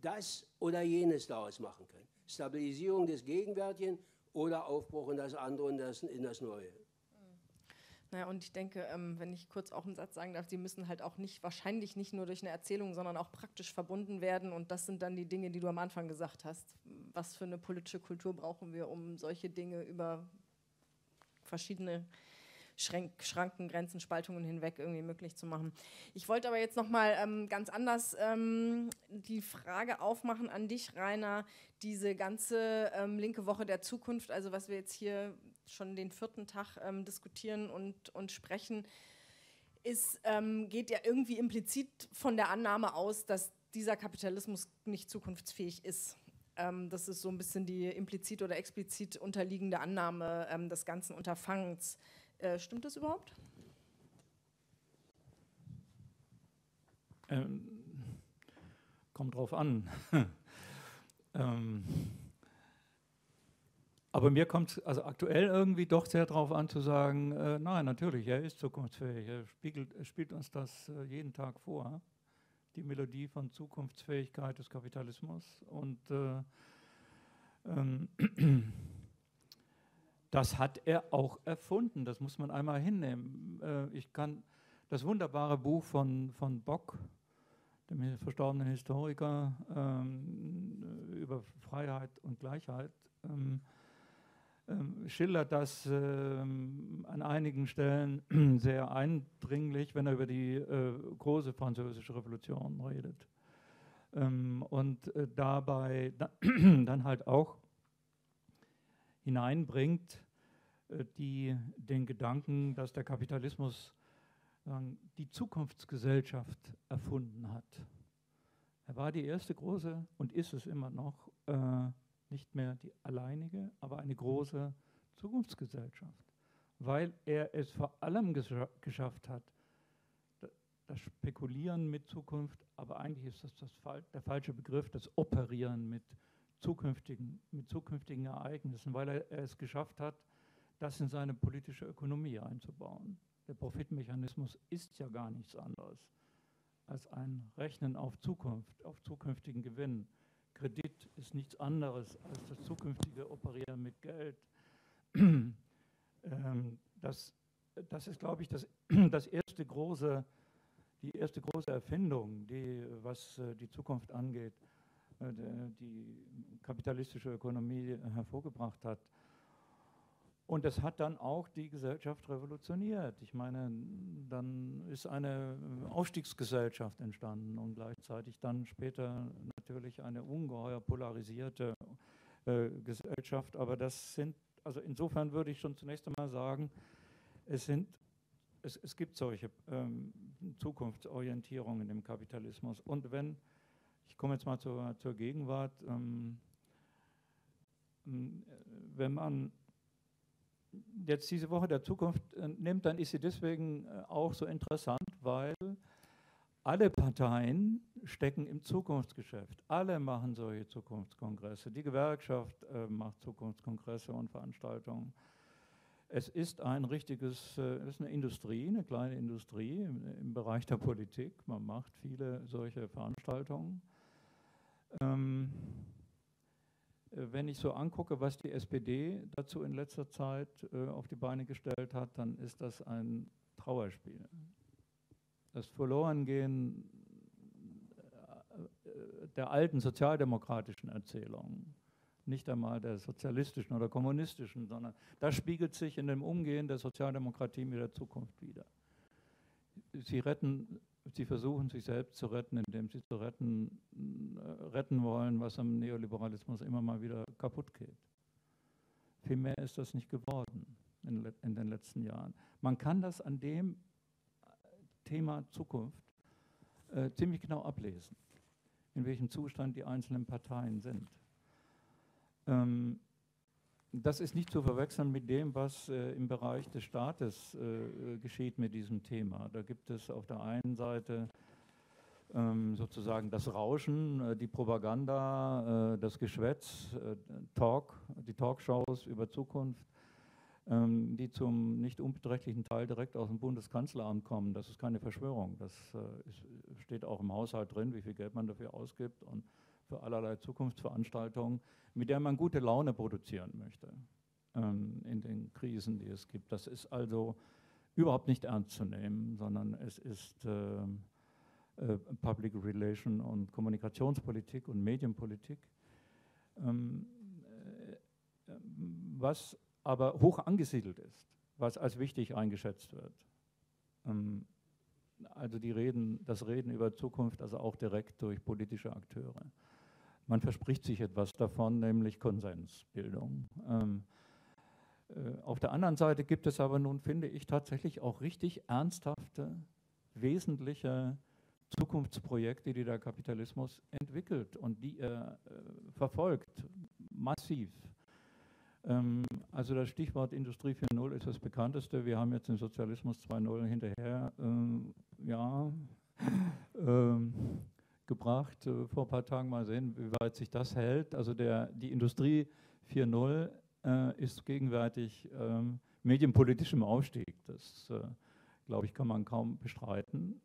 das oder jenes daraus machen können. Stabilisierung des Gegenwärtigen oder Aufbruch in das andere und in das Neue. Naja, und ich denke, wenn ich kurz auch einen Satz sagen darf, sie müssen halt auch nicht, wahrscheinlich nicht nur durch eine Erzählung, sondern auch praktisch verbunden werden. Und das sind dann die Dinge, die du am Anfang gesagt hast. Was für eine politische Kultur brauchen wir, um solche Dinge über verschiedene Schranken, Grenzen, Spaltungen hinweg irgendwie möglich zu machen. Ich wollte aber jetzt nochmal ganz anders die Frage aufmachen an dich, Rainer, diese ganze linke Woche der Zukunft, also was wir jetzt hier schon den 4. Tag diskutieren und sprechen, ist, geht ja irgendwie implizit von der Annahme aus, dass dieser Kapitalismus nicht zukunftsfähig ist. Das ist so ein bisschen die implizit oder explizit unterliegende Annahme des ganzen Unterfangens. Stimmt das überhaupt? Kommt drauf an. Aber mir kommt es also aktuell irgendwie doch sehr darauf an zu sagen, nein, natürlich, er ist zukunftsfähig, er spielt uns das jeden Tag vor, die Melodie von Zukunftsfähigkeit des Kapitalismus. Und das hat er auch erfunden, das muss man einmal hinnehmen. Ich kann das wunderbare Buch von Bock, dem verstorbenen Historiker, über Freiheit und Gleichheit, schildert das an einigen Stellen sehr eindringlich, wenn er über die große französische Revolution redet. Und dabei dann halt auch hineinbringt den Gedanken, dass der Kapitalismus die Zukunftsgesellschaft erfunden hat. Er war die erste große und ist es immer noch, nicht mehr die alleinige, aber eine große Zukunftsgesellschaft, weil er es vor allem geschafft hat, das Spekulieren mit Zukunft, aber eigentlich ist das der falsche Begriff, das Operieren mit zukünftigen Ereignissen, weil er es geschafft hat, das in seine politische Ökonomie einzubauen. Der Profitmechanismus ist ja gar nichts anderes als ein Rechnen auf Zukunft, auf zukünftigen Gewinn. Kredit ist nichts anderes als das zukünftige Operieren mit Geld. Das ist, glaube ich, die erste große Erfindung, was die Zukunft angeht, die kapitalistische Ökonomie hervorgebracht hat. Und das hat dann auch die Gesellschaft revolutioniert. Ich meine, dann ist eine Aufstiegsgesellschaft entstanden und gleichzeitig dann später natürlich eine ungeheuer polarisierte Gesellschaft. Aber das sind, also insofern würde ich schon zunächst einmal sagen, es gibt solche Zukunftsorientierungen im Kapitalismus. Und wenn, ich komme jetzt mal zur Gegenwart, wenn man jetzt diese Woche der Zukunft nimmt, dann ist sie deswegen auch so interessant, weil alle Parteien stecken im Zukunftsgeschäft. Alle machen solche Zukunftskongresse. Die Gewerkschaft macht Zukunftskongresse und Veranstaltungen. Es ist eine Industrie, eine kleine Industrie im Bereich der Politik. Man macht viele solche Veranstaltungen. Wenn ich so angucke, was die SPD dazu in letzter Zeit auf die Beine gestellt hat, dann ist das ein Trauerspiel. Das Verlorengehen der alten sozialdemokratischen Erzählungen, nicht einmal der sozialistischen oder kommunistischen, sondern das spiegelt sich in dem Umgehen der Sozialdemokratie mit der Zukunft wider. Sie versuchen, sich selbst zu retten, indem sie retten wollen, was am Neoliberalismus immer mal wieder kaputt geht. Viel mehr ist das nicht geworden in den letzten Jahren. Man kann das an dem Thema Zukunft ziemlich genau ablesen, in welchem Zustand die einzelnen Parteien sind. Das ist nicht zu verwechseln mit dem, was im Bereich des Staates geschieht mit diesem Thema. Da gibt es auf der einen Seite sozusagen das Rauschen, die Propaganda, das Geschwätz, die Talkshows über Zukunft, die zum nicht unbeträchtlichen Teil direkt aus dem Bundeskanzleramt kommen. Das ist keine Verschwörung. Das steht auch im Haushalt drin, wie viel Geld man dafür ausgibt und für allerlei Zukunftsveranstaltungen, mit der man gute Laune produzieren möchte in den Krisen, die es gibt. Das ist also überhaupt nicht ernst zu nehmen, sondern es ist Public Relation und Kommunikationspolitik und Medienpolitik. Was aber hoch angesiedelt ist, was als wichtig eingeschätzt wird. Also das Reden über Zukunft, also auch direkt durch politische Akteure. Man verspricht sich etwas davon, nämlich Konsensbildung. Auf der anderen Seite gibt es aber nun, finde ich, tatsächlich auch richtig ernsthafte, wesentliche Zukunftsprojekte, die der Kapitalismus entwickelt und die er verfolgt, massiv. Also das Stichwort Industrie 4.0 ist das bekannteste. Wir haben jetzt den Sozialismus 2.0 hinterher. Ja, gebracht, vor ein paar Tagen, mal sehen, wie weit sich das hält. Also die Industrie 4.0 ist gegenwärtig medienpolitisch im Aufstieg. Das, glaube ich, kann man kaum bestreiten.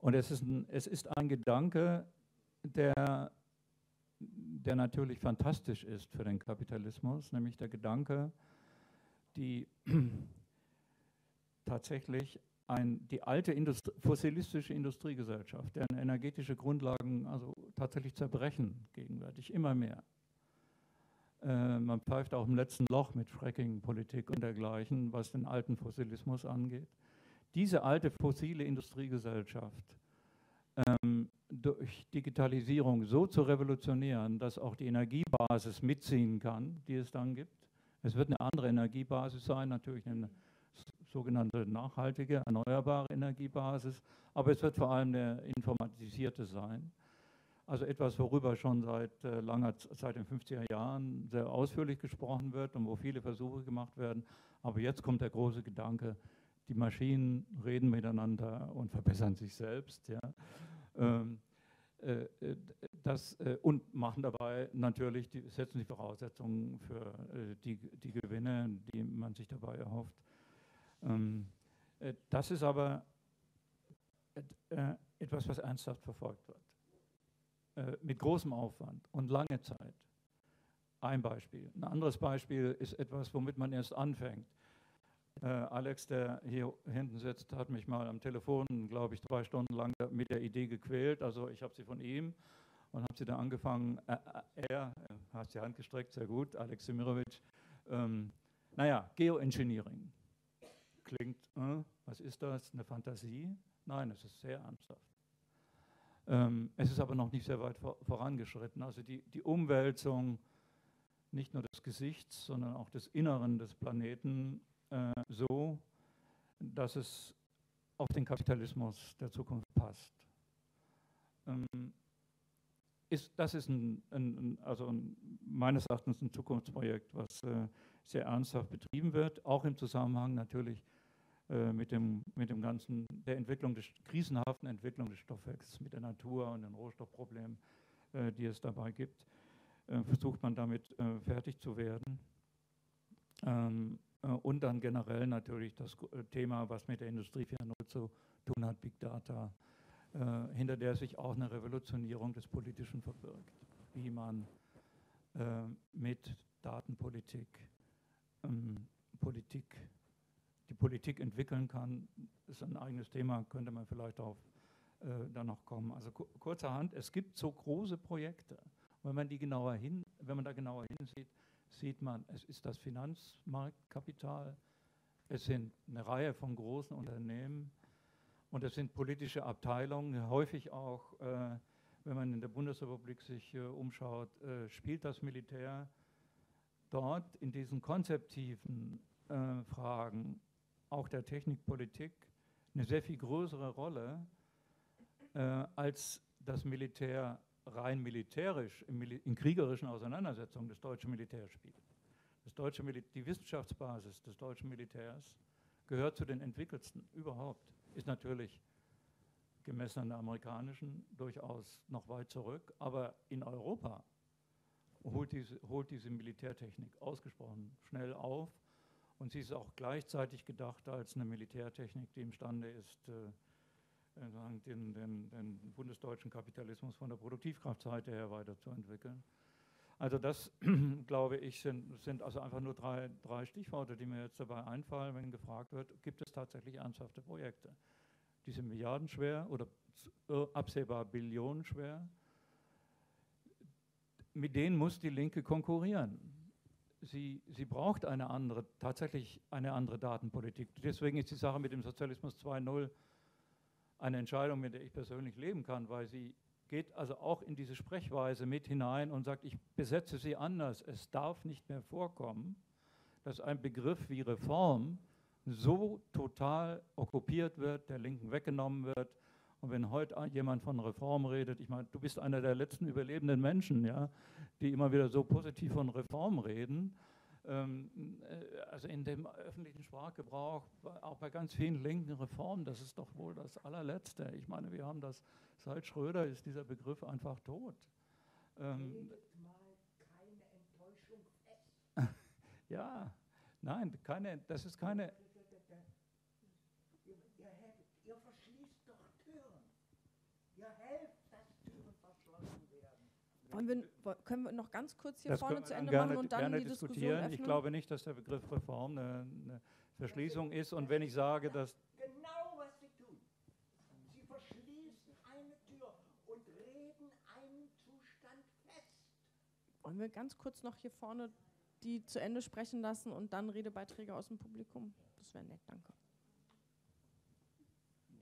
Und es ist ein Gedanke, der natürlich fantastisch ist für den Kapitalismus, nämlich der Gedanke, die tatsächlich die alte fossilistische Industriegesellschaft, deren energetische Grundlagen also tatsächlich zerbrechen gegenwärtig immer mehr. Man pfeift auch im letzten Loch mit Fracking-Politik und dergleichen, was den alten Fossilismus angeht. Diese alte fossile Industriegesellschaft durch Digitalisierung so zu revolutionieren, dass auch die Energiebasis mitziehen kann, die es dann gibt. Es wird eine andere Energiebasis sein, natürlich eine sogenannte nachhaltige, erneuerbare Energiebasis, aber es wird vor allem eine informatisierte sein. Also etwas, worüber schon seit langer Zeit, seit den 50er Jahren sehr ausführlich gesprochen wird und wo viele Versuche gemacht werden. Aber jetzt kommt der große Gedanke, die Maschinen reden miteinander und verbessern sich selbst, ja. Und machen dabei natürlich, setzen die Voraussetzungen für die Gewinne, die man sich dabei erhofft. Das ist aber etwas, was ernsthaft verfolgt wird, mit großem Aufwand und lange Zeit. Ein Beispiel. Ein anderes Beispiel ist etwas, womit man erst anfängt. Alex, der hier hinten sitzt, hat mich mal am Telefon, glaube ich, 3 Stunden lang mit der Idee gequält. Also ich habe sie von ihm und habe sie dann angefangen. Er hat die Hand gestreckt, sehr gut, Alex Semirovic. Naja, Geoengineering. Klingt, was ist das, eine Fantasie? Nein, es ist sehr ernsthaft. Es ist aber noch nicht sehr weit vorangeschritten. Also die Umwälzung nicht nur des Gesichts, sondern auch des Inneren des Planeten, so, dass es auf den Kapitalismus der Zukunft passt. Das ist meines Erachtens ein Zukunftsprojekt, was sehr ernsthaft betrieben wird, auch im Zusammenhang natürlich mit dem ganzen, der Entwicklung des krisenhaften Entwicklung des Stoffwechsels, mit der Natur und den Rohstoffproblemen, die es dabei gibt, versucht man damit fertig zu werden. Und dann generell natürlich das Thema, was mit der Industrie 4.0 zu tun hat, Big Data, hinter der sich auch eine Revolutionierung des Politischen verbirgt, wie man mit Datenpolitik die Politik entwickeln kann. Ist ein eigenes Thema, könnte man vielleicht auch dann noch kommen. Also kurzerhand, es gibt so große Projekte, wenn man da genauer hinsieht, sieht man, es ist das Finanzmarktkapital, es sind eine Reihe von großen Unternehmen und es sind politische Abteilungen, häufig auch, wenn man in der Bundesrepublik sich umschaut, spielt das Militär dort in diesen konzeptiven Fragen, auch der Technikpolitik, eine sehr viel größere Rolle, als das Militär rein militärisch, in kriegerischen Auseinandersetzungen des deutschen Militärs spielt. Die Wissenschaftsbasis des deutschen Militärs gehört zu den entwickelsten überhaupt, ist natürlich gemessen an der amerikanischen durchaus noch weit zurück, aber in Europa holt diese Militärtechnik ausgesprochen schnell auf und sie ist auch gleichzeitig gedacht als eine Militärtechnik, die imstande ist, den bundesdeutschen Kapitalismus von der Produktivkraftseite her weiterzuentwickeln. Also das, glaube ich, sind also einfach nur drei Stichworte, die mir jetzt dabei einfallen, wenn gefragt wird, gibt es tatsächlich ernsthafte Projekte? Die sind milliardenschwer oder absehbar billionenschwer. Mit denen muss die Linke konkurrieren. Sie braucht tatsächlich eine andere Datenpolitik. Deswegen ist die Sache mit dem Sozialismus 2.0 eine Entscheidung, mit der ich persönlich leben kann, weil sie geht also auch in diese Sprechweise mit hinein und sagt, ich besetze sie anders. Es darf nicht mehr vorkommen, dass ein Begriff wie Reform so total okkupiert wird, der Linken weggenommen wird. Und wenn heute jemand von Reform redet, ich meine, du bist einer der letzten überlebenden Menschen, ja, die immer wieder so positiv von Reform reden, also in dem öffentlichen Sprachgebrauch, auch bei ganz vielen linken Reformen, das ist doch wohl das allerletzte. Ich meine, wir haben das, seit Schröder ist dieser Begriff einfach tot. Redet mal keine Enttäuschung fest. Ja, nein, keine, das ist keine... Ihr verschließt doch Türen. Ihr helft, dass Türen verschlossen werden. Können wir noch ganz kurz hier das vorne zu Ende machen und dann die Diskussion öffnen? Ich glaube nicht, dass der Begriff Reform eine Verschließung ist. Und wenn ich sage, dass... Genau, was Sie tun. Sie verschließen eine Tür und reden einen Zustand fest. Wollen wir ganz kurz noch hier vorne die zu Ende sprechen lassen und dann Redebeiträge aus dem Publikum? Das wäre nett, danke.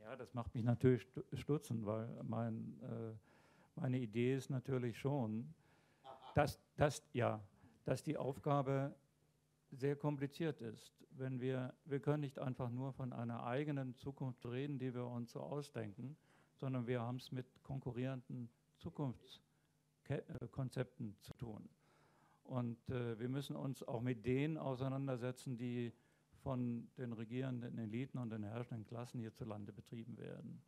Ja, das macht mich natürlich stutzen, weil meine Idee ist natürlich schon, dass die Aufgabe sehr kompliziert ist. Wenn wir können nicht einfach nur von einer eigenen Zukunft reden, die wir uns so ausdenken, sondern wir haben es mit konkurrierenden Zukunftskonzepten zu tun. Und wir müssen uns auch mit denen auseinandersetzen, die von den regierenden Eliten und den herrschenden Klassen hierzulande betrieben werden.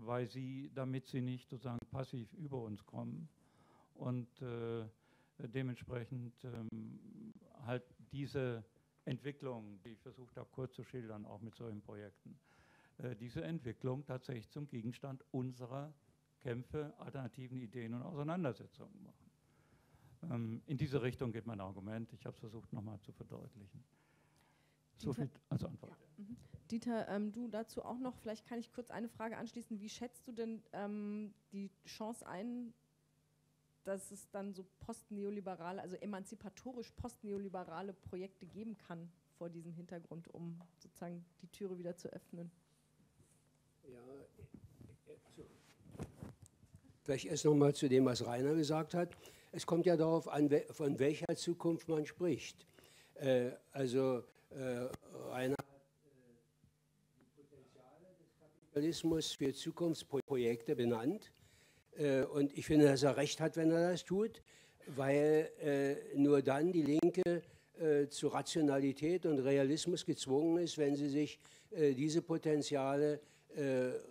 Weil sie, damit sie nicht sozusagen passiv über uns kommen und dementsprechend halt diese Entwicklung, die ich versucht habe kurz zu schildern, auch mit solchen Projekten, diese Entwicklung tatsächlich zum Gegenstand unserer Kämpfe, alternativen Ideen und Auseinandersetzungen machen. In diese Richtung geht mein Argument. Ich habe es versucht, nochmal zu verdeutlichen. So viel als Antwort. Ja. Dieter, du dazu auch noch, vielleicht kann ich kurz eine Frage anschließen. Wie schätzt du denn die Chance ein, dass es dann so postneoliberale, also emanzipatorisch postneoliberale Projekte geben kann vor diesem Hintergrund, um sozusagen die Türe wieder zu öffnen? Ja, so. Vielleicht erst nochmal zu dem, was Rainer gesagt hat. Es kommt ja darauf an, von welcher Zukunft man spricht. Rainer hat die Potenziale des Kapitalismus für Zukunftsprojekte benannt. Und ich finde, dass er recht hat, wenn er das tut, weil nur dann die Linke zu Rationalität und Realismus gezwungen ist, wenn sie sich diese Potenziale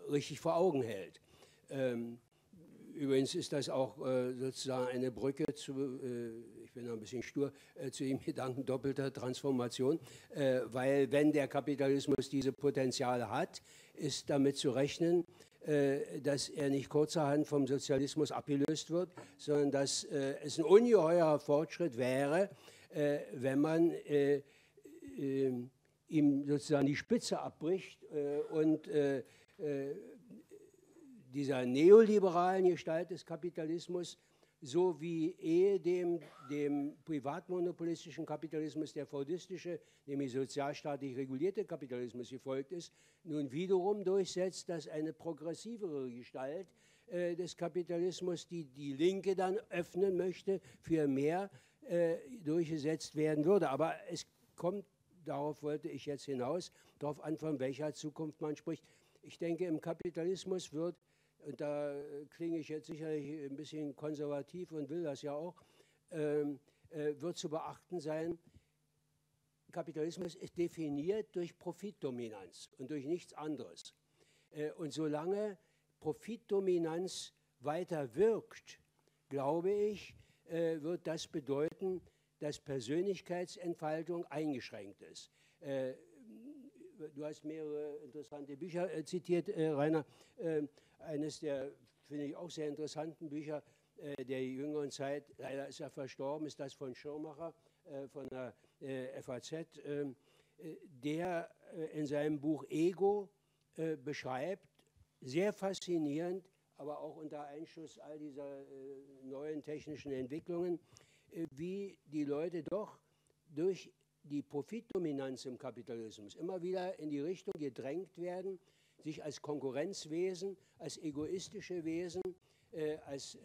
richtig vor Augen hält. Übrigens ist das auch sozusagen eine Brücke zu, ich bin ein bisschen stur, zu dem Gedanken doppelter Transformation, weil wenn der Kapitalismus diese Potenziale hat, ist damit zu rechnen, dass er nicht kurzerhand vom Sozialismus abgelöst wird, sondern dass es ein ungeheurer Fortschritt wäre, wenn man ihm sozusagen die Spitze abbricht und dieser neoliberalen Gestalt des Kapitalismus, so wie ehedem dem privatmonopolistischen Kapitalismus der fordistische, nämlich sozialstaatlich regulierte Kapitalismus gefolgt ist, nun wiederum durchsetzt, dass eine progressivere Gestalt des Kapitalismus, die die Linke dann öffnen möchte, für mehr durchgesetzt werden würde. Aber es kommt, darauf wollte ich jetzt hinaus, darauf an, von welcher Zukunft man spricht. Ich denke, im Kapitalismus wird, und da klinge ich jetzt sicherlich ein bisschen konservativ und will das ja auch, wird zu beachten sein, Kapitalismus ist definiert durch Profitdominanz und durch nichts anderes. Und solange Profitdominanz weiter wirkt, glaube ich, wird das bedeuten, dass Persönlichkeitsentfaltung eingeschränkt ist. Du hast mehrere interessante Bücher zitiert, Rainer. Eines der, finde ich, auch sehr interessanten Bücher der jüngeren Zeit, leider ist er verstorben, ist das von Schirrmacher, von der FAZ, der in seinem Buch Ego beschreibt, sehr faszinierend, aber auch unter Einschluss all dieser neuen technischen Entwicklungen, wie die Leute doch durch die Profitdominanz im Kapitalismus immer wieder in die Richtung gedrängt werden, sich als Konkurrenzwesen, als egoistische Wesen, als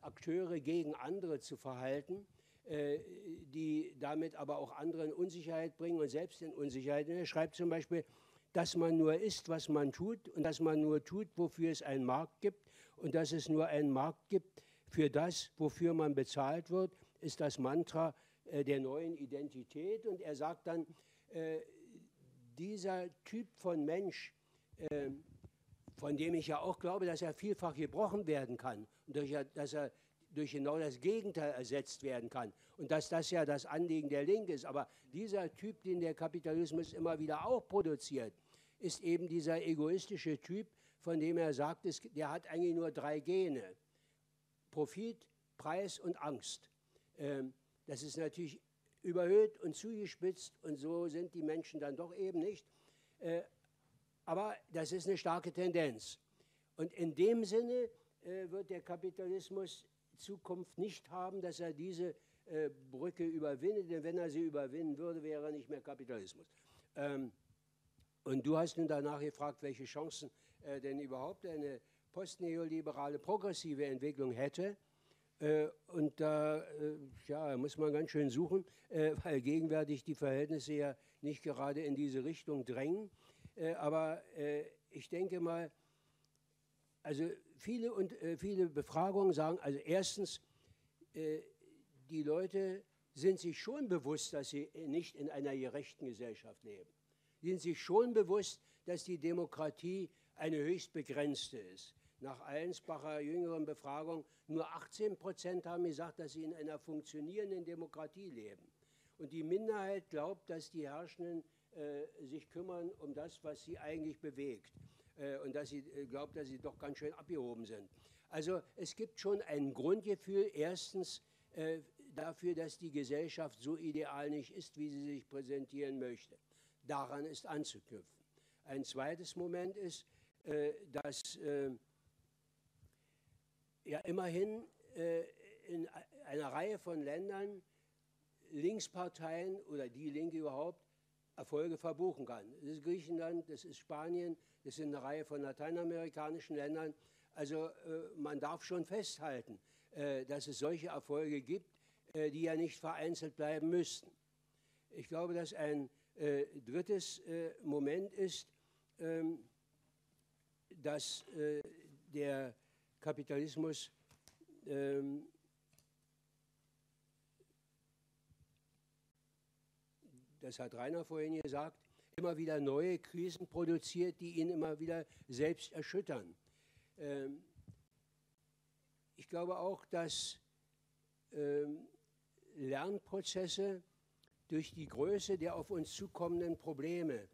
Akteure gegen andere zu verhalten, die damit aber auch andere in Unsicherheit bringen und selbst in Unsicherheit. Und er schreibt zum Beispiel, dass man nur isst, was man tut und dass man nur tut, wofür es einen Markt gibt und dass es nur einen Markt gibt für das, wofür man bezahlt wird ist das Mantra der neuen Identität. Und er sagt dann, dieser Typ von Mensch, von dem ich ja auch glaube, dass er vielfach gebrochen werden kann, und dass er durch genau das Gegenteil ersetzt werden kann und dass das ja das Anliegen der Linken ist. Aber dieser Typ, den der Kapitalismus immer wieder auch produziert, ist eben dieser egoistische Typ, von dem er sagt, der hat eigentlich nur drei Gene: Profit, Preis und Angst. Das ist natürlich überhöht und zugespitzt und so sind die Menschen dann doch eben nicht. Aber das ist eine starke Tendenz. Und in dem Sinne wird der Kapitalismus Zukunft nicht haben, dass er diese Brücke überwindet, denn wenn er sie überwinden würde, wäre er nicht mehr Kapitalismus. Und du hast nun danach gefragt, welche Chancen denn überhaupt eine postneoliberale progressive Entwicklung hätte. Und da ja, muss man ganz schön suchen, weil gegenwärtig die Verhältnisse ja nicht gerade in diese Richtung drängen. Aber ich denke mal, also viele Befragungen sagen, also erstens, die Leute sind sich schon bewusst, dass sie nicht in einer gerechten Gesellschaft leben. Sie sind sich schon bewusst, dass die Demokratie eine höchst begrenzte ist. Nach Allensbacher jüngeren Befragung nur 18% haben gesagt, dass sie in einer funktionierenden Demokratie leben. Und die Minderheit glaubt, dass die Herrschenden sich kümmern um das, was sie eigentlich bewegt. Und dass sie glaubt, dass sie doch ganz schön abgehoben sind. Also es gibt schon ein Grundgefühl, erstens dafür, dass die Gesellschaft so ideal nicht ist, wie sie sich präsentieren möchte. Daran ist anzuknüpfen. Ein zweites Moment ist, dass ja immerhin in einer Reihe von Ländern Linksparteien oder die Linke überhaupt Erfolge verbuchen kann. Das ist Griechenland, das ist Spanien, das sind eine Reihe von lateinamerikanischen Ländern. Also man darf schon festhalten, dass es solche Erfolge gibt, die ja nicht vereinzelt bleiben müssten. Ich glaube, dass ein drittes Moment ist, dass der Kapitalismus das hat Rainer vorhin gesagt, immer wieder neue Krisen produziert, die ihn immer wieder selbst erschüttern. Ich glaube auch, dass Lernprozesse durch die Größe der auf uns zukommenden Probleme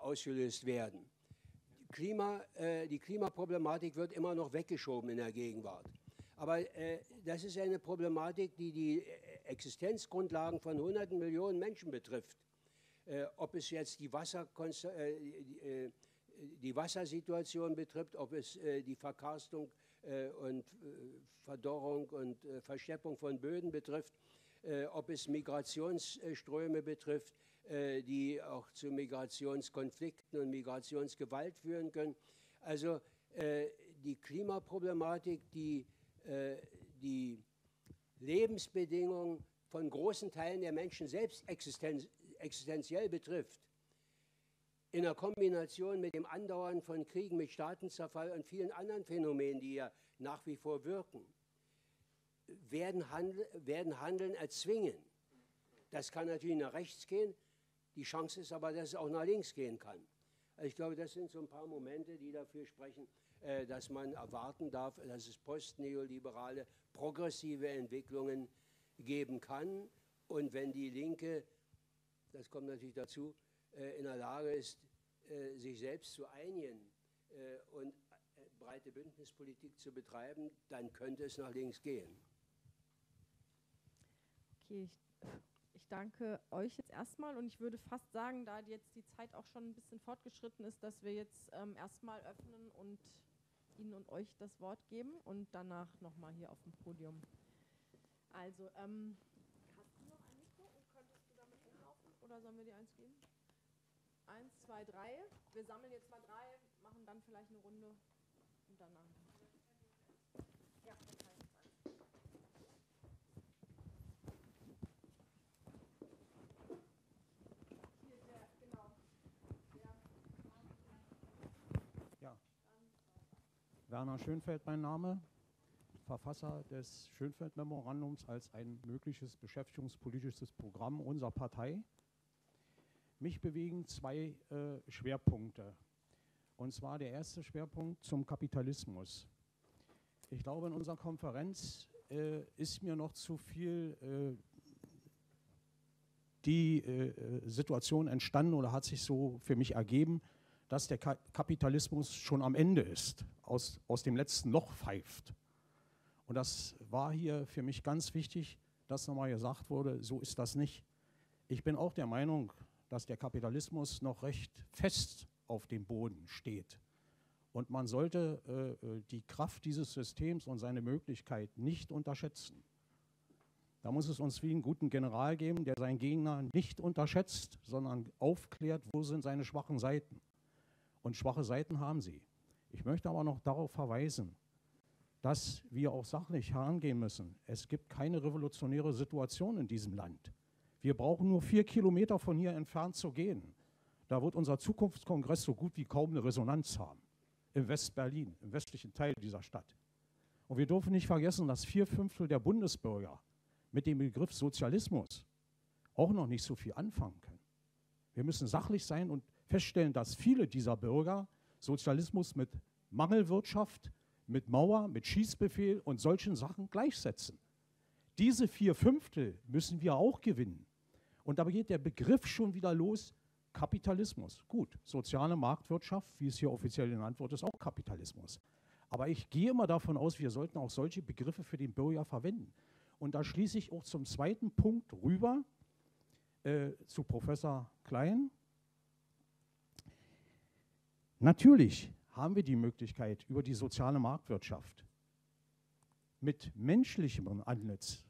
ausgelöst werden. Die Klimaproblematik wird immer noch weggeschoben in der Gegenwart. Aber das ist eine Problematik, die die Existenzgrundlagen von hunderten Millionen Menschen betrifft. Ob es jetzt die Wassersituation betrifft, ob es die Verkarstung und Verdorrung und Versteppung von Böden betrifft, ob es Migrationsströme betrifft, die auch zu Migrationskonflikten und Migrationsgewalt führen können. Also die Klimaproblematik, die Lebensbedingungen von großen Teilen der Menschen selbst existenziell betrifft, in der Kombination mit dem Andauern von Kriegen, mit Staatenzerfall und vielen anderen Phänomenen, die ja nach wie vor wirken, werden Handeln erzwingen. Das kann natürlich nach rechts gehen, die Chance ist aber, dass es auch nach links gehen kann. Also ich glaube, das sind so ein paar Momente, die dafür sprechen, dass man erwarten darf, dass es postneoliberale, progressive Entwicklungen geben kann. Und wenn die Linke, das kommt natürlich dazu, in der Lage ist, sich selbst zu einigen und breite Bündnispolitik zu betreiben, dann könnte es nach links gehen. Okay, ich danke euch jetzt erstmal und ich würde fast sagen, da jetzt die Zeit auch schon ein bisschen fortgeschritten ist, dass wir jetzt erstmal öffnen und Ihnen und euch das Wort geben und danach nochmal hier auf dem Podium. Also, hast du noch ein Mikro und könntest du damit rumlaufen oder sollen wir dir eins geben? 1, 2, 3. Wir sammeln jetzt mal 3, machen dann vielleicht eine Runde und danach. Ja. Werner Schönfeld, mein Name, Verfasser des Schönfeld-Memorandums als ein mögliches beschäftigungspolitisches Programm unserer Partei. Mich bewegen zwei Schwerpunkte. Und zwar der erste Schwerpunkt zum Kapitalismus. Ich glaube, in unserer Konferenz ist mir noch zu viel die Situation entstanden oder hat sich so für mich ergeben, dass der Kapitalismus schon am Ende ist, aus dem letzten Loch pfeift. Und das war hier für mich ganz wichtig, dass nochmal gesagt wurde, so ist das nicht. Ich bin auch der Meinung, dass der Kapitalismus noch recht fest auf dem Boden steht. Und man sollte die Kraft dieses Systems und seine Möglichkeit nicht unterschätzen. Da muss es uns wie einen guten General geben, der seinen Gegner nicht unterschätzt, sondern aufklärt, wo sind seine schwachen Seiten. Und schwache Seiten haben sie. Ich möchte aber noch darauf verweisen, dass wir auch sachlich herangehen müssen. Es gibt keine revolutionäre Situation in diesem Land. Wir brauchen nur 4 Kilometer von hier entfernt zu gehen. Da wird unser Zukunftskongress so gut wie kaum eine Resonanz haben. Im Westberlin, im westlichen Teil dieser Stadt. Und wir dürfen nicht vergessen, dass 4/5 der Bundesbürger mit dem Begriff Sozialismus auch noch nicht so viel anfangen können. Wir müssen sachlich sein und feststellen, dass viele dieser Bürger Sozialismus mit Mangelwirtschaft, mit Mauer, mit Schießbefehl und solchen Sachen gleichsetzen. Diese 4/5 müssen wir auch gewinnen. Und dabei geht der Begriff schon wieder los, Kapitalismus. Gut, soziale Marktwirtschaft, wie es hier offiziell genannt wird, ist auch Kapitalismus. Aber ich gehe immer davon aus, wir sollten auch solche Begriffe für den Bürger verwenden. Und da schließe ich auch zum zweiten Punkt rüber zu Professor Klein. Natürlich haben wir die Möglichkeit, über die soziale Marktwirtschaft mit menschlichem Antlitz,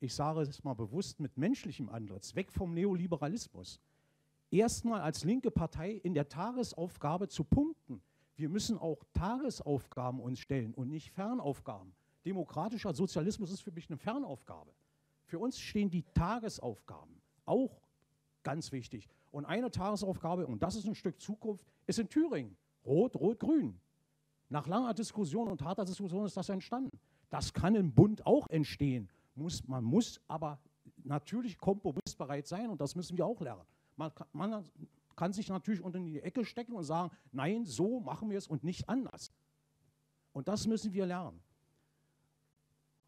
ich sage es mal bewusst, mit menschlichem Antlitz, weg vom Neoliberalismus, erstmal als linke Partei in der Tagesaufgabe zu punkten. Wir müssen auch Tagesaufgaben uns stellen und nicht Fernaufgaben. Demokratischer Sozialismus ist für mich eine Fernaufgabe. Für uns stehen die Tagesaufgaben auch ganz wichtig. Und eine Tagesaufgabe, und das ist ein Stück Zukunft, ist in Thüringen. Rot, Rot, Grün. Nach langer Diskussion und harter Diskussion ist das entstanden. Das kann im Bund auch entstehen. Man muss aber natürlich kompromissbereit sein und das müssen wir auch lernen. Man kann sich natürlich unter die Ecke stecken und sagen, nein, so machen wir es und nicht anders. Und das müssen wir lernen.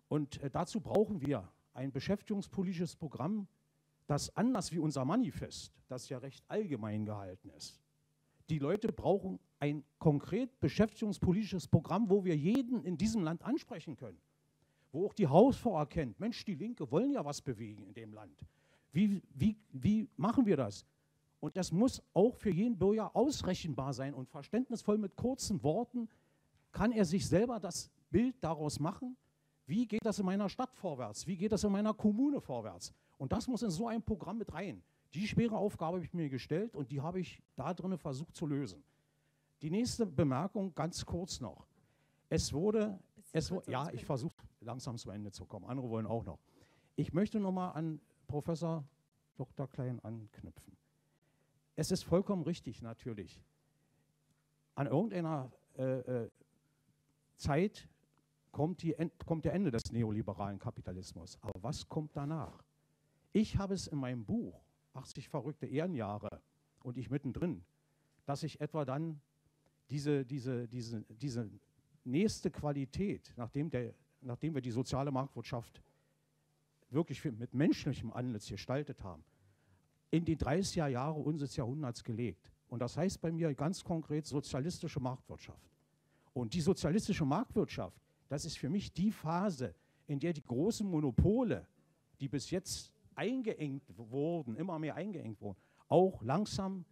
Und dazu brauchen wir ein beschäftigungspolitisches Programm, das anders wie unser Manifest, das ja recht allgemein gehalten ist. Die Leute brauchen ein konkret beschäftigungspolitisches Programm, wo wir jeden in diesem Land ansprechen können. Wo auch die Hausfrau erkennt, Mensch, die Linke wollen ja was bewegen in dem Land. Wie machen wir das? Und das muss auch für jeden Bürger ausrechenbar sein und verständnisvoll mit kurzen Worten. Kann er sich selber das Bild daraus machen? Wie geht das in meiner Stadt vorwärts? Wie geht das in meiner Kommune vorwärts? Und das muss in so ein Programm mit rein. Die schwere Aufgabe habe ich mir gestellt und die habe ich da drin versucht zu lösen. Die nächste Bemerkung ganz kurz noch. Ja, ich versuche langsam zum Ende zu kommen. Andere wollen auch noch. Ich möchte nochmal an Professor Dr. Klein anknüpfen. Es ist vollkommen richtig natürlich. An irgendeiner Zeit kommt der Ende des neoliberalen Kapitalismus. Aber was kommt danach? Ich habe es in meinem Buch 80 verrückte Ehrenjahre und ich mittendrin, dass ich etwa dann diese nächste Qualität, nachdem wir die soziale Marktwirtschaft wirklich mit menschlichem Antlitz gestaltet haben, in die 30er Jahre unseres Jahrhunderts gelegt. Und das heißt bei mir ganz konkret sozialistische Marktwirtschaft. Und die sozialistische Marktwirtschaft, das ist für mich die Phase, in der die großen Monopole, die bis jetzt eingeengt wurden, immer mehr eingeengt wurden, auch langsam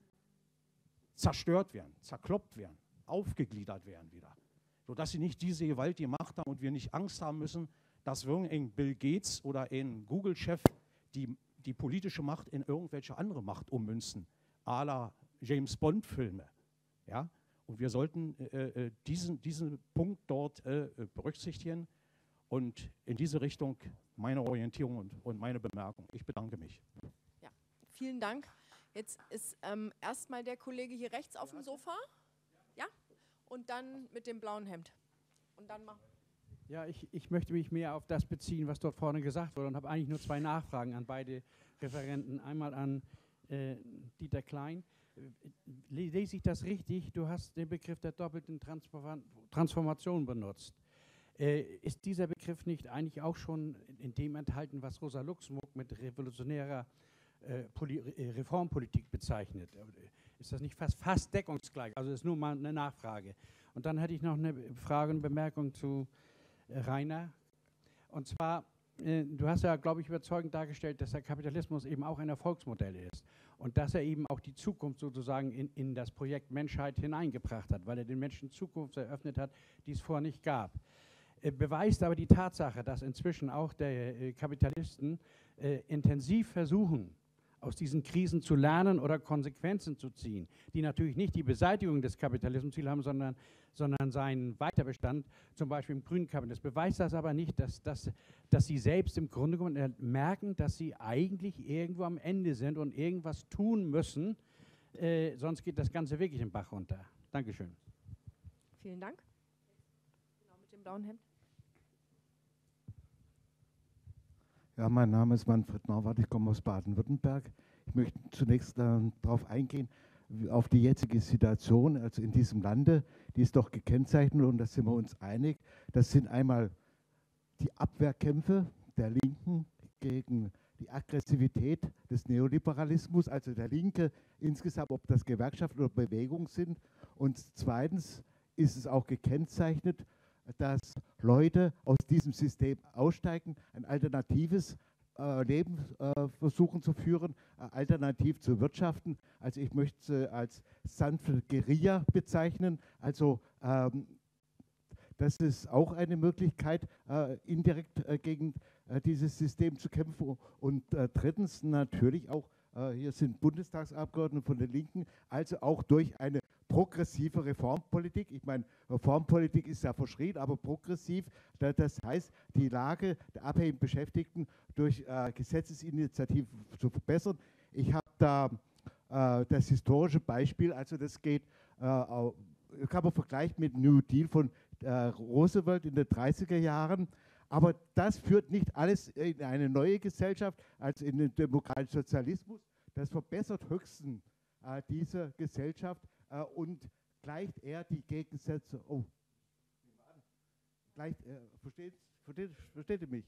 zerstört werden, zerkloppt werden, aufgegliedert werden wieder. Sodass sie nicht diese Gewalt gemacht haben und wir nicht Angst haben müssen, dass irgendein Bill Gates oder ein Google-Chef die politische Macht in irgendwelche andere Macht ummünzen, à la James-Bond-Filme. Ja? Und wir sollten diesen Punkt dort berücksichtigen und in diese Richtung meine Orientierung und meine Bemerkung. Ich bedanke mich. Ja, vielen Dank. Jetzt ist erstmal der Kollege hier rechts auf dem Sofa. Ja? Und dann mit dem blauen Hemd. Und dann machen wir. Ja, ich möchte mich mehr auf das beziehen, was dort vorne gesagt wurde und habe eigentlich nur zwei Nachfragen an beide Referenten. Einmal an Dieter Klein. Lese ich das richtig? Du hast den Begriff der doppelten Transformation benutzt. Ist dieser Begriff nicht eigentlich auch schon in dem enthalten, was Rosa Luxemburg mit revolutionärer Reformpolitik bezeichnet? Ist das nicht fast deckungsgleich? Also ist nur mal eine Nachfrage. Und dann hatte ich noch eine Frage und Bemerkung zu Rainer. Und zwar, du hast ja, glaube ich, überzeugend dargestellt, dass der Kapitalismus eben auch ein Erfolgsmodell ist und dass er eben auch die Zukunft sozusagen in das Projekt Menschheit hineingebracht hat, weil er den Menschen Zukunft eröffnet hat, die es vorher nicht gab. Beweist aber die Tatsache, dass inzwischen auch der Kapitalisten intensiv versuchen, aus diesen Krisen zu lernen oder Konsequenzen zu ziehen, die natürlich nicht die Beseitigung des Kapitalismus Ziel haben, sondern seinen Weiterbestand, zum Beispiel im grünen Kapitalismus. Beweist das aber nicht, dass sie selbst im Grunde genommen merken, dass sie eigentlich irgendwo am Ende sind und irgendwas tun müssen, sonst geht das Ganze wirklich den Bach runter. Dankeschön. Vielen Dank. Genau, mit dem blauen Hemd. Ja, mein Name ist Manfred Nauwart, ich komme aus Baden-Württemberg. Ich möchte zunächst darauf eingehen, auf die jetzige Situation, also in diesem Lande, die ist doch gekennzeichnet und da sind wir uns einig. Das sind einmal die Abwehrkämpfe der Linken gegen die Aggressivität des Neoliberalismus, also der Linke insgesamt, ob das Gewerkschaften oder Bewegungen sind. Und zweitens ist es auch gekennzeichnet, dass Leute aus diesem System aussteigen, ein alternatives Leben versuchen zu führen, alternativ zu wirtschaften. Also ich möchte sie als sanfte Guerilla bezeichnen. Also das ist auch eine Möglichkeit, indirekt gegen dieses System zu kämpfen. Und drittens natürlich auch, hier sind Bundestagsabgeordnete von den Linken, also auch durch eine progressive Reformpolitik. Ich meine, Reformpolitik ist ja verschrien, aber progressiv, das heißt, die Lage der abhängigen Beschäftigten durch Gesetzesinitiativen zu verbessern. Ich habe da das historische Beispiel, also das geht, kann man vergleichen mit New Deal von Roosevelt in den 30er Jahren. Aber das führt nicht alles in eine neue Gesellschaft, also in den demokratischen Sozialismus. Das verbessert höchstens diese Gesellschaft und gleicht eher die Gegensätze. Oh, gleicht, versteht ihr mich?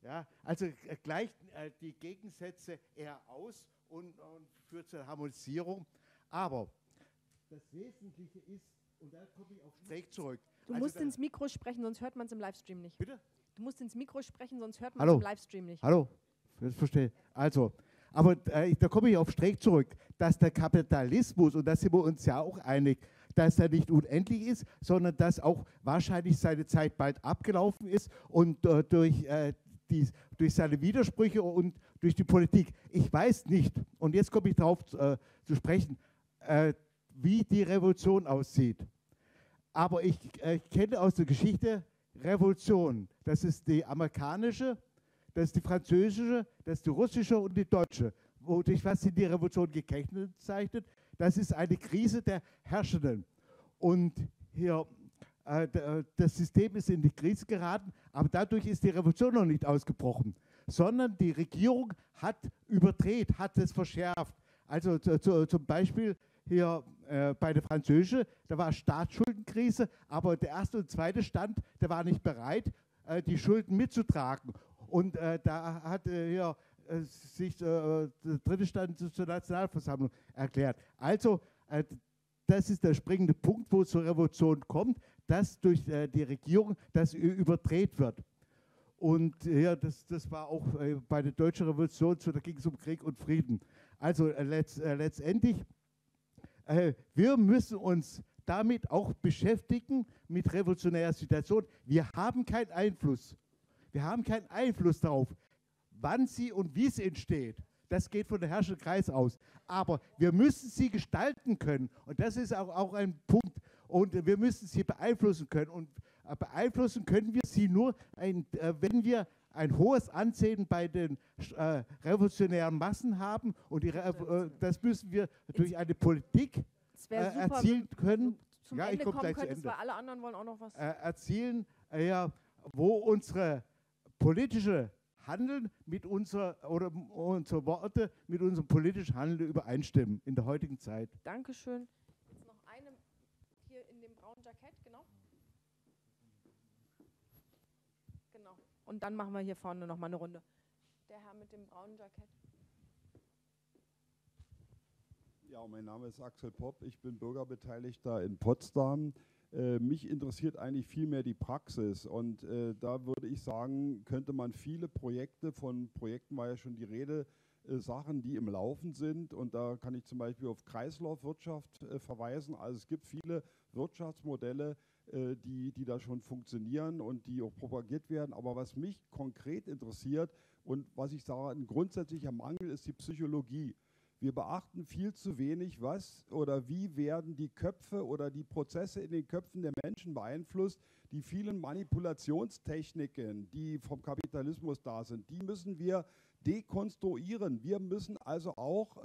Ja, also gleicht die Gegensätze eher aus und führt zur Harmonisierung. Aber das Wesentliche ist, und da komme ich auf Streeck zurück. Du musst ins Mikro sprechen, sonst hört man es im Livestream nicht. Bitte? Du musst ins Mikro sprechen, sonst hört man es im Livestream nicht. Hallo, ich verstehe. Also, aber da komme ich auf Streeck zurück, dass der Kapitalismus, und da sind wir uns ja auch einig, dass er nicht unendlich ist, sondern dass auch wahrscheinlich seine Zeit bald abgelaufen ist und durch seine Widersprüche und durch die Politik. Ich weiß nicht, und jetzt komme ich darauf zu sprechen, wie die Revolution aussieht. Aber ich kenne aus der Geschichte Revolutionen. Das ist die amerikanische, das ist die französische, das ist die russische und die deutsche. Durch was sind die Revolutionen gekennzeichnet? Das ist eine Krise der Herrschenden. Und hier, das System ist in die Krise geraten, aber dadurch ist die Revolution noch nicht ausgebrochen, sondern die Regierung hat überdreht, hat es verschärft. Also zum Beispiel hier bei der französischen, da war Staatsschuldenkrise, aber der erste und zweite Stand, der war nicht bereit, die Schulden mitzutragen. Und da hat sich der dritte Stand zur Nationalversammlung erklärt. Also das ist der springende Punkt, wo es zur Revolution kommt, dass durch die Regierung das überdreht wird. Und ja, das war auch bei der deutschen Revolution, da ging es um Krieg und Frieden. Also letztendlich, wir müssen uns damit auch beschäftigen mit revolutionärer Situation. Wir haben keinen Einfluss. Wir haben keinen Einfluss darauf, wann sie und wie sie entsteht. Das geht von der herrschenden Kreis aus. Aber wir müssen sie gestalten können. Und das ist auch ein Punkt. Und wir müssen sie beeinflussen können. Und beeinflussen können wir sie nur, wenn wir ein hohes Ansehen bei den revolutionären Massen haben. Und das müssen wir durch eine Politik erzielen können. zum Ende kommen könntest, weil alle anderen wollen auch noch was erzielen, wo unsere politische Handeln mit unsere Worte mit unserem politischen Handeln übereinstimmen in der heutigen Zeit. Dankeschön. Jetzt noch eine hier in dem braunen Jackett, genau. Genau. Und dann machen wir hier vorne nochmal eine Runde. Der Herr mit dem braunen Jackett. Ja, mein Name ist Axel Popp, ich bin Bürgerbeteiligter in Potsdam. Mich interessiert eigentlich vielmehr die Praxis und da würde ich sagen, könnte man viele Projekte, von Projekten war ja schon die Rede, Sachen, die im Laufen sind, und da kann ich zum Beispiel auf Kreislaufwirtschaft verweisen. Also es gibt viele Wirtschaftsmodelle, die da schon funktionieren und die auch propagiert werden. Aber was mich konkret interessiert und was ich sage, ein grundsätzlicher Mangel ist die Psychologie. Wir beachten viel zu wenig, was oder wie werden die Köpfe oder die Prozesse in den Köpfen der Menschen beeinflusst. Die vielen Manipulationstechniken, die vom Kapitalismus da sind, die müssen wir dekonstruieren. Wir müssen also auch,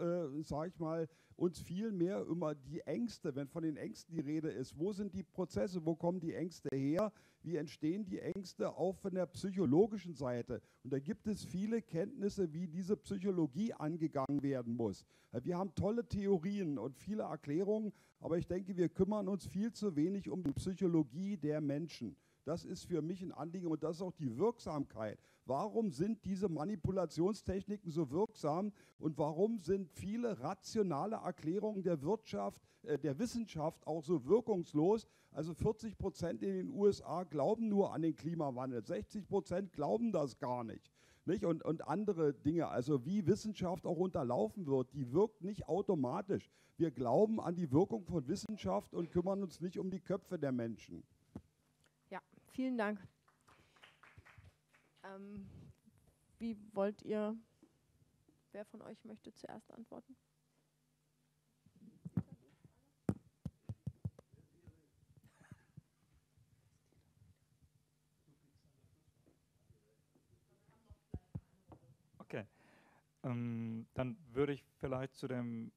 sage ich mal, uns viel mehr über die Ängste, wenn von den Ängsten die Rede ist, wo sind die Prozesse, wo kommen die Ängste her, wie entstehen die Ängste auch von der psychologischen Seite. Und da gibt es viele Kenntnisse, wie diese Psychologie angegangen werden muss. Wir haben tolle Theorien und viele Erklärungen, aber ich denke, wir kümmern uns viel zu wenig um die Psychologie der Menschen. Das ist für mich ein Anliegen und das ist auch die Wirksamkeit. Warum sind diese Manipulationstechniken so wirksam und warum sind viele rationale Erklärungen der Wirtschaft, der Wissenschaft auch so wirkungslos? Also 40% in den USA glauben nur an den Klimawandel, 60% glauben das gar nicht. Und andere Dinge, also wie Wissenschaft auch unterlaufen wird, die wirkt nicht automatisch. Wir glauben an die Wirkung von Wissenschaft und kümmern uns nicht um die Köpfe der Menschen. Ja, vielen Dank. Wie wollt ihr, wer von euch möchte zuerst antworten? Okay, dann würde ich vielleicht zu dem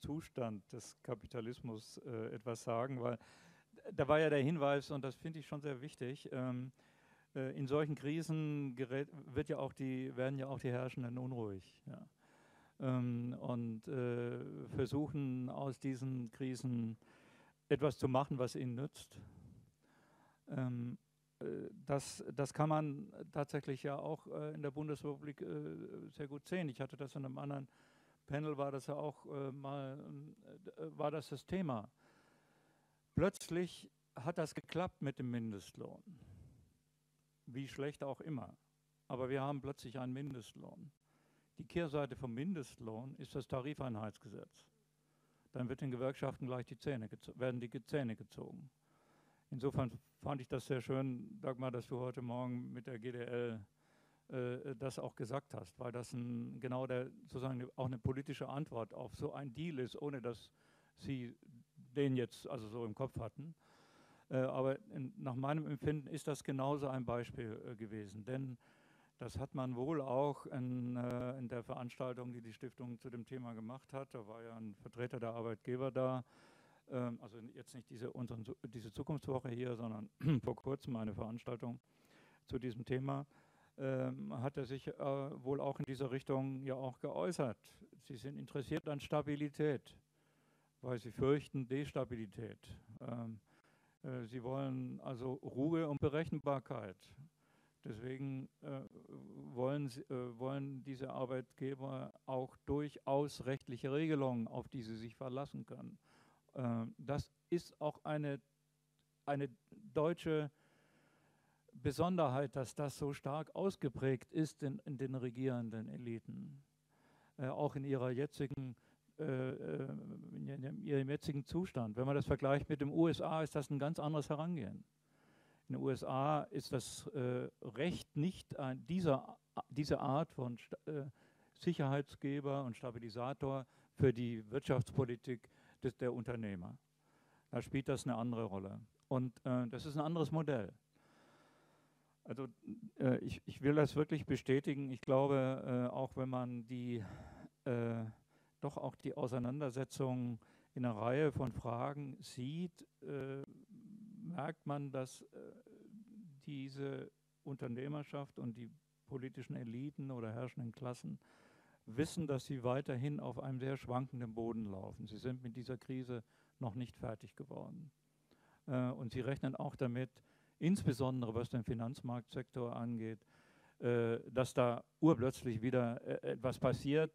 Zustand des Kapitalismus etwas sagen, weil da war ja der Hinweis, und das finde ich schon sehr wichtig, in solchen Krisen werden ja auch die Herrschenden unruhig, ja. Und versuchen aus diesen Krisen etwas zu machen, was ihnen nützt. Das kann man tatsächlich ja auch in der Bundesrepublik sehr gut sehen. Ich hatte das in einem anderen Panel, war das ja auch war das Thema. Plötzlich hat das geklappt mit dem Mindestlohn, wie schlecht auch immer. Aber wir haben plötzlich einen Mindestlohn. Die Kehrseite vom Mindestlohn ist das Tarifeinheitsgesetz. Dann wird den Gewerkschaften gleich die Zähne gezogen. Insofern fand ich das sehr schön, Dagmar, dass du heute Morgen mit der GDL das auch gesagt hast, weil das sozusagen auch eine politische Antwort auf so ein Deal ist, ohne dass sie den jetzt also so im Kopf hatten. Aber nach meinem Empfinden ist das genauso ein Beispiel gewesen, denn das hat man wohl auch in der Veranstaltung, die die Stiftung zu dem Thema gemacht hat, da war ja ein Vertreter der Arbeitgeber da, also jetzt nicht diese Zukunftswoche hier, sondern vor kurzem eine Veranstaltung zu diesem Thema, hat er sich wohl auch in dieser Richtung ja auch geäußert. Sie sind interessiert an Stabilität, weil sie fürchten Destabilität. Sie wollen also Ruhe und Berechenbarkeit. Deswegen wollen diese Arbeitgeber auch durchaus rechtliche Regelungen, auf die sie sich verlassen können. Das ist auch eine deutsche Besonderheit, dass das so stark ausgeprägt ist in den regierenden Eliten. Auch in ihrem jetzigen Zustand. Wenn man das vergleicht mit den USA, ist das ein ganz anderes Herangehen. In den USA ist das Recht nicht diese Art von Sicherheitsgeber und Stabilisator für die Wirtschaftspolitik der Unternehmer. Da spielt das eine andere Rolle. Und das ist ein anderes Modell. Also ich will das wirklich bestätigen. Ich glaube, auch wenn man doch auch die Auseinandersetzung in einer Reihe von Fragen sieht, merkt man, dass diese Unternehmerschaft und die politischen Eliten oder herrschenden Klassen wissen, dass sie weiterhin auf einem sehr schwankenden Boden laufen. Sie sind mit dieser Krise noch nicht fertig geworden. Und sie rechnen auch damit, insbesondere was den Finanzmarktsektor angeht, dass da urplötzlich wieder etwas passiert.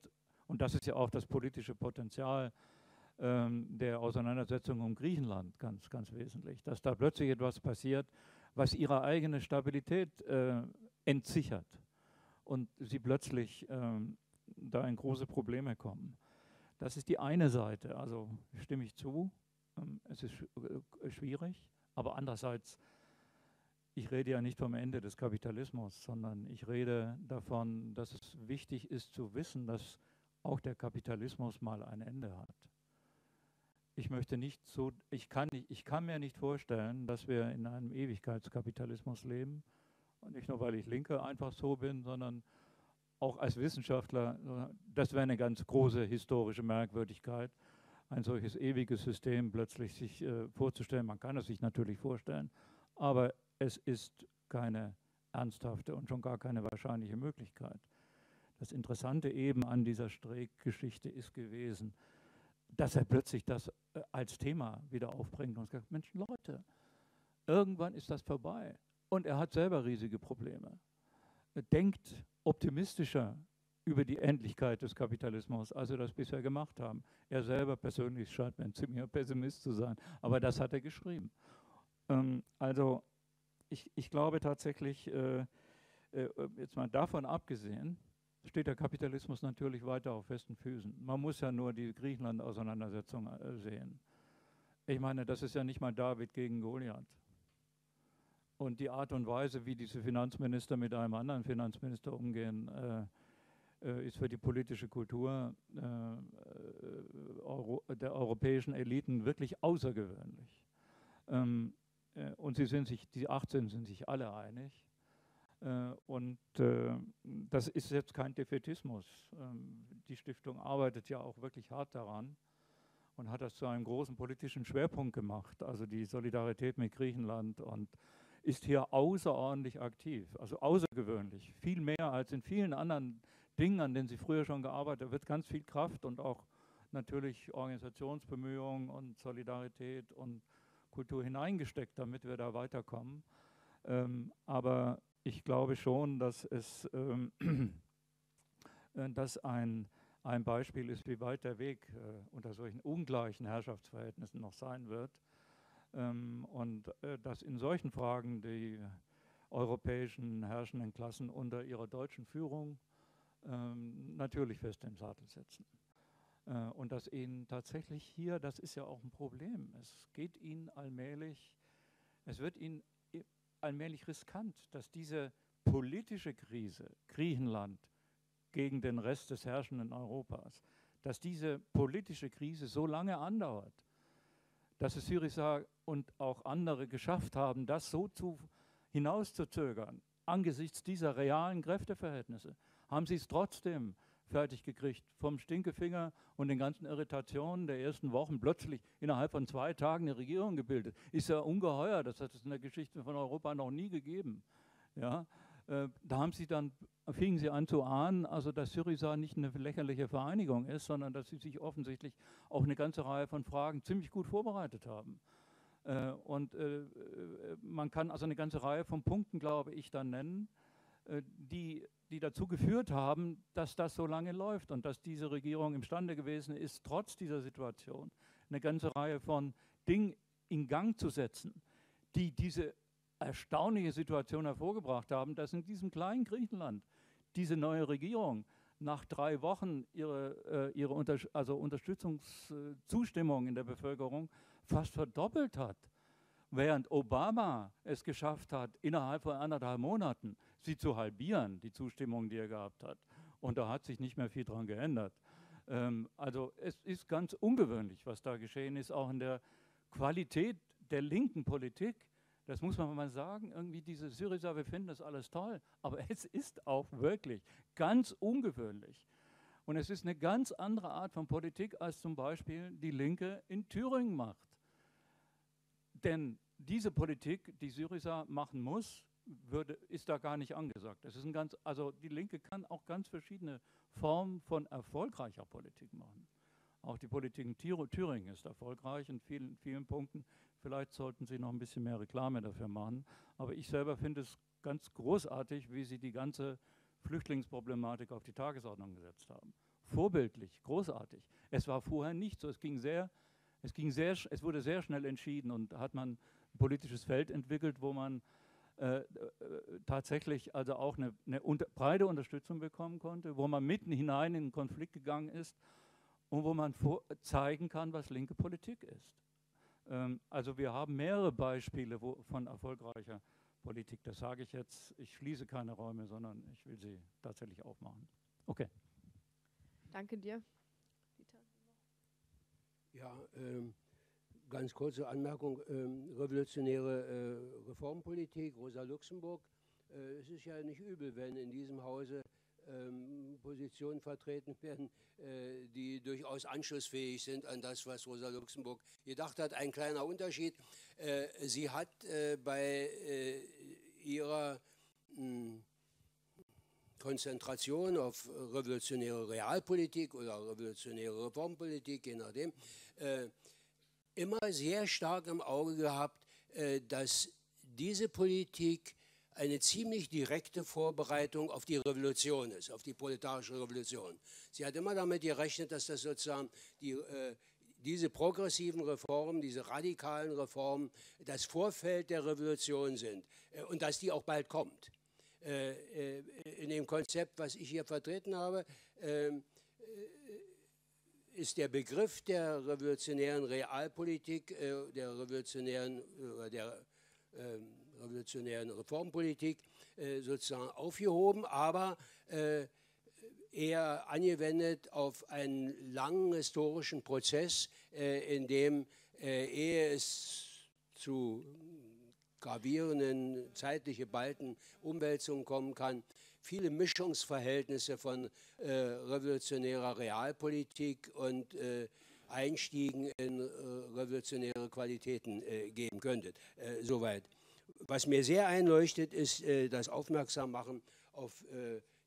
Und das ist ja auch das politische Potenzial der Auseinandersetzung um Griechenland ganz, ganz wesentlich. Dass da plötzlich etwas passiert, was ihre eigene Stabilität entsichert und sie plötzlich da in große Probleme kommen. Das ist die eine Seite, also stimme ich zu, es ist schwierig, aber andererseits, ich rede ja nicht vom Ende des Kapitalismus, sondern ich rede davon, dass es wichtig ist zu wissen, dass auch der Kapitalismus mal ein Ende hat. Ich möchte nicht so, ich kann mir nicht vorstellen, dass wir in einem Ewigkeitskapitalismus leben. Und nicht nur, weil ich Linke einfach so bin, sondern auch als Wissenschaftler, das wäre eine ganz große historische Merkwürdigkeit, ein solches ewiges System plötzlich sich vorzustellen. Man kann es sich natürlich vorstellen, aber es ist keine ernsthafte und schon gar keine wahrscheinliche Möglichkeit. Das Interessante eben an dieser Streeck-Geschichte ist gewesen, dass er plötzlich das als Thema wieder aufbringt und sagt, Mensch, Leute, irgendwann ist das vorbei. Und er hat selber riesige Probleme. Denkt optimistischer über die Endlichkeit des Kapitalismus, als wir das bisher gemacht haben. Er selber persönlich scheint mir ein ziemlicher Pessimist zu sein, aber das hat er geschrieben. Also ich glaube tatsächlich, jetzt mal davon abgesehen, steht der Kapitalismus natürlich weiter auf festen Füßen. Man muss ja nur die Griechenland-Auseinandersetzung sehen. Ich meine, das ist ja nicht mal David gegen Goliath. Und die Art und Weise, wie diese Finanzminister mit einem anderen Finanzminister umgehen, ist für die politische Kultur der europäischen Eliten wirklich außergewöhnlich. Und sie sind sich, die 18 sind sich alle einig. Und das ist jetzt kein Defätismus. Die Stiftung arbeitet ja auch wirklich hart daran und hat das zu einem großen politischen Schwerpunkt gemacht, also die Solidarität mit Griechenland, und ist hier außerordentlich aktiv, also außergewöhnlich, viel mehr als in vielen anderen Dingen, an denen sie früher schon gearbeitet hat. Da wird ganz viel Kraft und auch natürlich Organisationsbemühungen und Solidarität und Kultur hineingesteckt, damit wir da weiterkommen. Aber ich glaube schon, dass es dass ein Beispiel ist, wie weit der Weg unter solchen ungleichen Herrschaftsverhältnissen noch sein wird. Und dass in solchen Fragen die europäischen herrschenden Klassen unter ihrer deutschen Führung natürlich fest im Sattel sitzen. Und dass ihnen tatsächlich hier, das ist ja auch ein Problem, es geht ihnen allmählich, es wird ihnen allmählich riskant, dass diese politische Krise, Griechenland gegen den Rest des herrschenden Europas, dass diese politische Krise so lange andauert, dass es Syriza und auch andere geschafft haben, das so hinauszuzögern. Angesichts dieser realen Kräfteverhältnisse haben sie es trotzdem fertig gekriegt, vom Stinkefinger und den ganzen Irritationen der ersten Wochen plötzlich innerhalb von 2 Tagen eine Regierung gebildet. Ist ja ungeheuer, das hat es in der Geschichte von Europa noch nie gegeben. Ja, da haben sie dann, fingen sie an zu ahnen, also dass Syriza nicht eine lächerliche Vereinigung ist, sondern dass sie sich offensichtlich auf eine ganze Reihe von Fragen ziemlich gut vorbereitet haben. Und man kann also eine ganze Reihe von Punkten, glaube ich, dann nennen, die dazu geführt haben, dass das so lange läuft und dass diese Regierung imstande gewesen ist, trotz dieser Situation eine ganze Reihe von Dingen in Gang zu setzen, die diese erstaunliche Situation hervorgebracht haben, dass in diesem kleinen Griechenland diese neue Regierung nach 3 Wochen ihre Unterstützungszustimmung in der Bevölkerung fast verdoppelt hat, während Obama es geschafft hat, innerhalb von 1,5 Monaten sie zu halbieren, die Zustimmung, die er gehabt hat. Und da hat sich nicht mehr viel dran geändert. Also es ist ganz ungewöhnlich, was da geschehen ist, auch in der Qualität der linken Politik. Das muss man mal sagen, irgendwie diese Syriza, wir finden das alles toll, aber es ist auch wirklich ganz ungewöhnlich. Und es ist eine ganz andere Art von Politik, als zum Beispiel die Linke in Thüringen macht. Denn diese Politik, die Syriza machen muss, ist da gar nicht angesagt. Das ist ein ganz, also die Linke kann auch ganz verschiedene Formen von erfolgreicher Politik machen. Auch die Politik in Thüringen ist erfolgreich in vielen Punkten. Vielleicht sollten sie noch ein bisschen mehr Reklame dafür machen. Aber ich selber finde es ganz großartig, wie sie die ganze Flüchtlingsproblematik auf die Tagesordnung gesetzt haben. Vorbildlich, großartig. Es war vorher nicht so. Es wurde sehr schnell entschieden und hat man ein politisches Feld entwickelt, wo man tatsächlich also auch eine breite Unterstützung bekommen konnte, wo man mitten hinein in den Konflikt gegangen ist und wo man zeigen kann, was linke Politik ist. Also wir haben mehrere Beispiele von erfolgreicher Politik. Das sage ich jetzt, ich schließe keine Räume, sondern ich will sie tatsächlich aufmachen. Okay. Danke dir. Ja, ganz kurze Anmerkung, revolutionäre Reformpolitik, Rosa-Luxemburg. Es ist ja nicht übel, wenn in diesem Hause Positionen vertreten werden, die durchaus anschlussfähig sind an das, was Rosa-Luxemburg gedacht hat. Ein kleiner Unterschied, sie hat bei ihrer Konzentration auf revolutionäre Realpolitik oder revolutionäre Reformpolitik, je nachdem, immer sehr stark im Auge gehabt, dass diese Politik eine ziemlich direkte Vorbereitung auf die Revolution ist, auf die proletarische Revolution. Sie hat immer damit gerechnet, dass das sozusagen diese progressiven Reformen, diese radikalen Reformen, das Vorfeld der Revolution sind und dass die auch bald kommt. In dem Konzept, was ich hier vertreten habe, ist der Begriff der revolutionären Realpolitik, der revolutionären Reformpolitik sozusagen aufgehoben, aber eher angewendet auf einen langen historischen Prozess, in dem ehe es zu gravierenden, zeitliche Balken, Umwälzungen kommen kann, viele Mischungsverhältnisse von revolutionärer Realpolitik und Einstiegen in revolutionäre Qualitäten geben könnte. Soweit. Was mir sehr einleuchtet, ist das Aufmerksammachen auf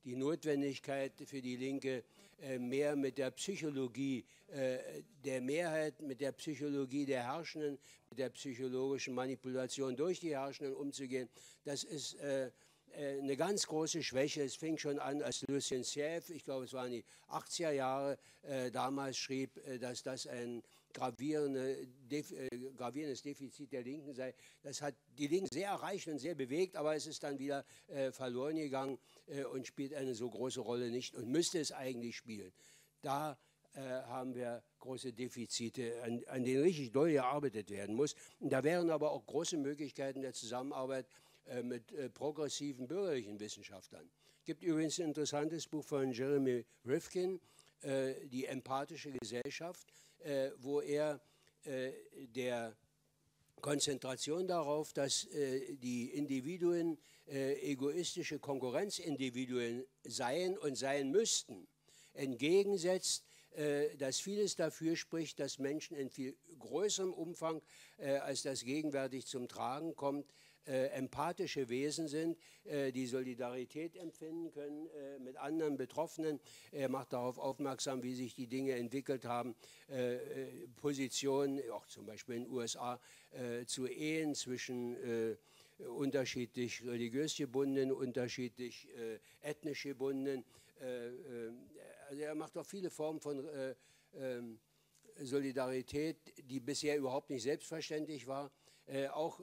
die Notwendigkeit für die Linke, mehr mit der Psychologie der Mehrheit, mit der Psychologie der Herrschenden, mit der psychologischen Manipulation durch die Herrschenden umzugehen. Das ist eine ganz große Schwäche. Es fing schon an, als Lucien Sève, ich glaube, es waren die 80er Jahre, damals schrieb, dass das ein gravierendes Defizit der Linken sei. Das hat die Linken sehr erreicht und sehr bewegt, aber es ist dann wieder verloren gegangen und spielt eine so große Rolle nicht und müsste es eigentlich spielen. Da haben wir große Defizite, an denen richtig doll gearbeitet werden muss. Und da wären aber auch große Möglichkeiten der Zusammenarbeit mit progressiven bürgerlichen Wissenschaftlern. Es gibt übrigens ein interessantes Buch von Jeremy Rifkin, Die empathische Gesellschaft, wo er der Konzentration darauf, dass die Individuen egoistische Konkurrenzindividuen seien und sein müssten, entgegensetzt, dass vieles dafür spricht, dass Menschen in viel größerem Umfang, als das gegenwärtig zum Tragen kommt, empathische Wesen sind, die Solidarität empfinden können mit anderen Betroffenen. Er macht darauf aufmerksam, wie sich die Dinge entwickelt haben, Positionen, auch zum Beispiel in den USA, zu Ehen zwischen unterschiedlich religiös gebundenen, unterschiedlich ethnisch gebundenen. Also er macht auch viele Formen von Solidarität, die bisher überhaupt nicht selbstverständlich war, auch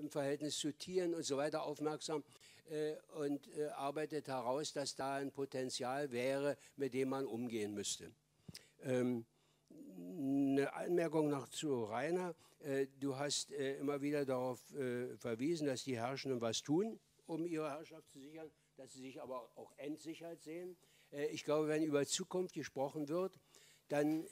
im Verhältnis zu Tieren und so weiter aufmerksam und arbeitet heraus, dass da ein Potenzial wäre, mit dem man umgehen müsste. Eine Anmerkung noch zu Rainer. Du hast immer wieder darauf verwiesen, dass die Herrschenden was tun, um ihre Herrschaft zu sichern, dass sie sich aber auch entsichert sehen. Ich glaube, wenn über Zukunft gesprochen wird, dann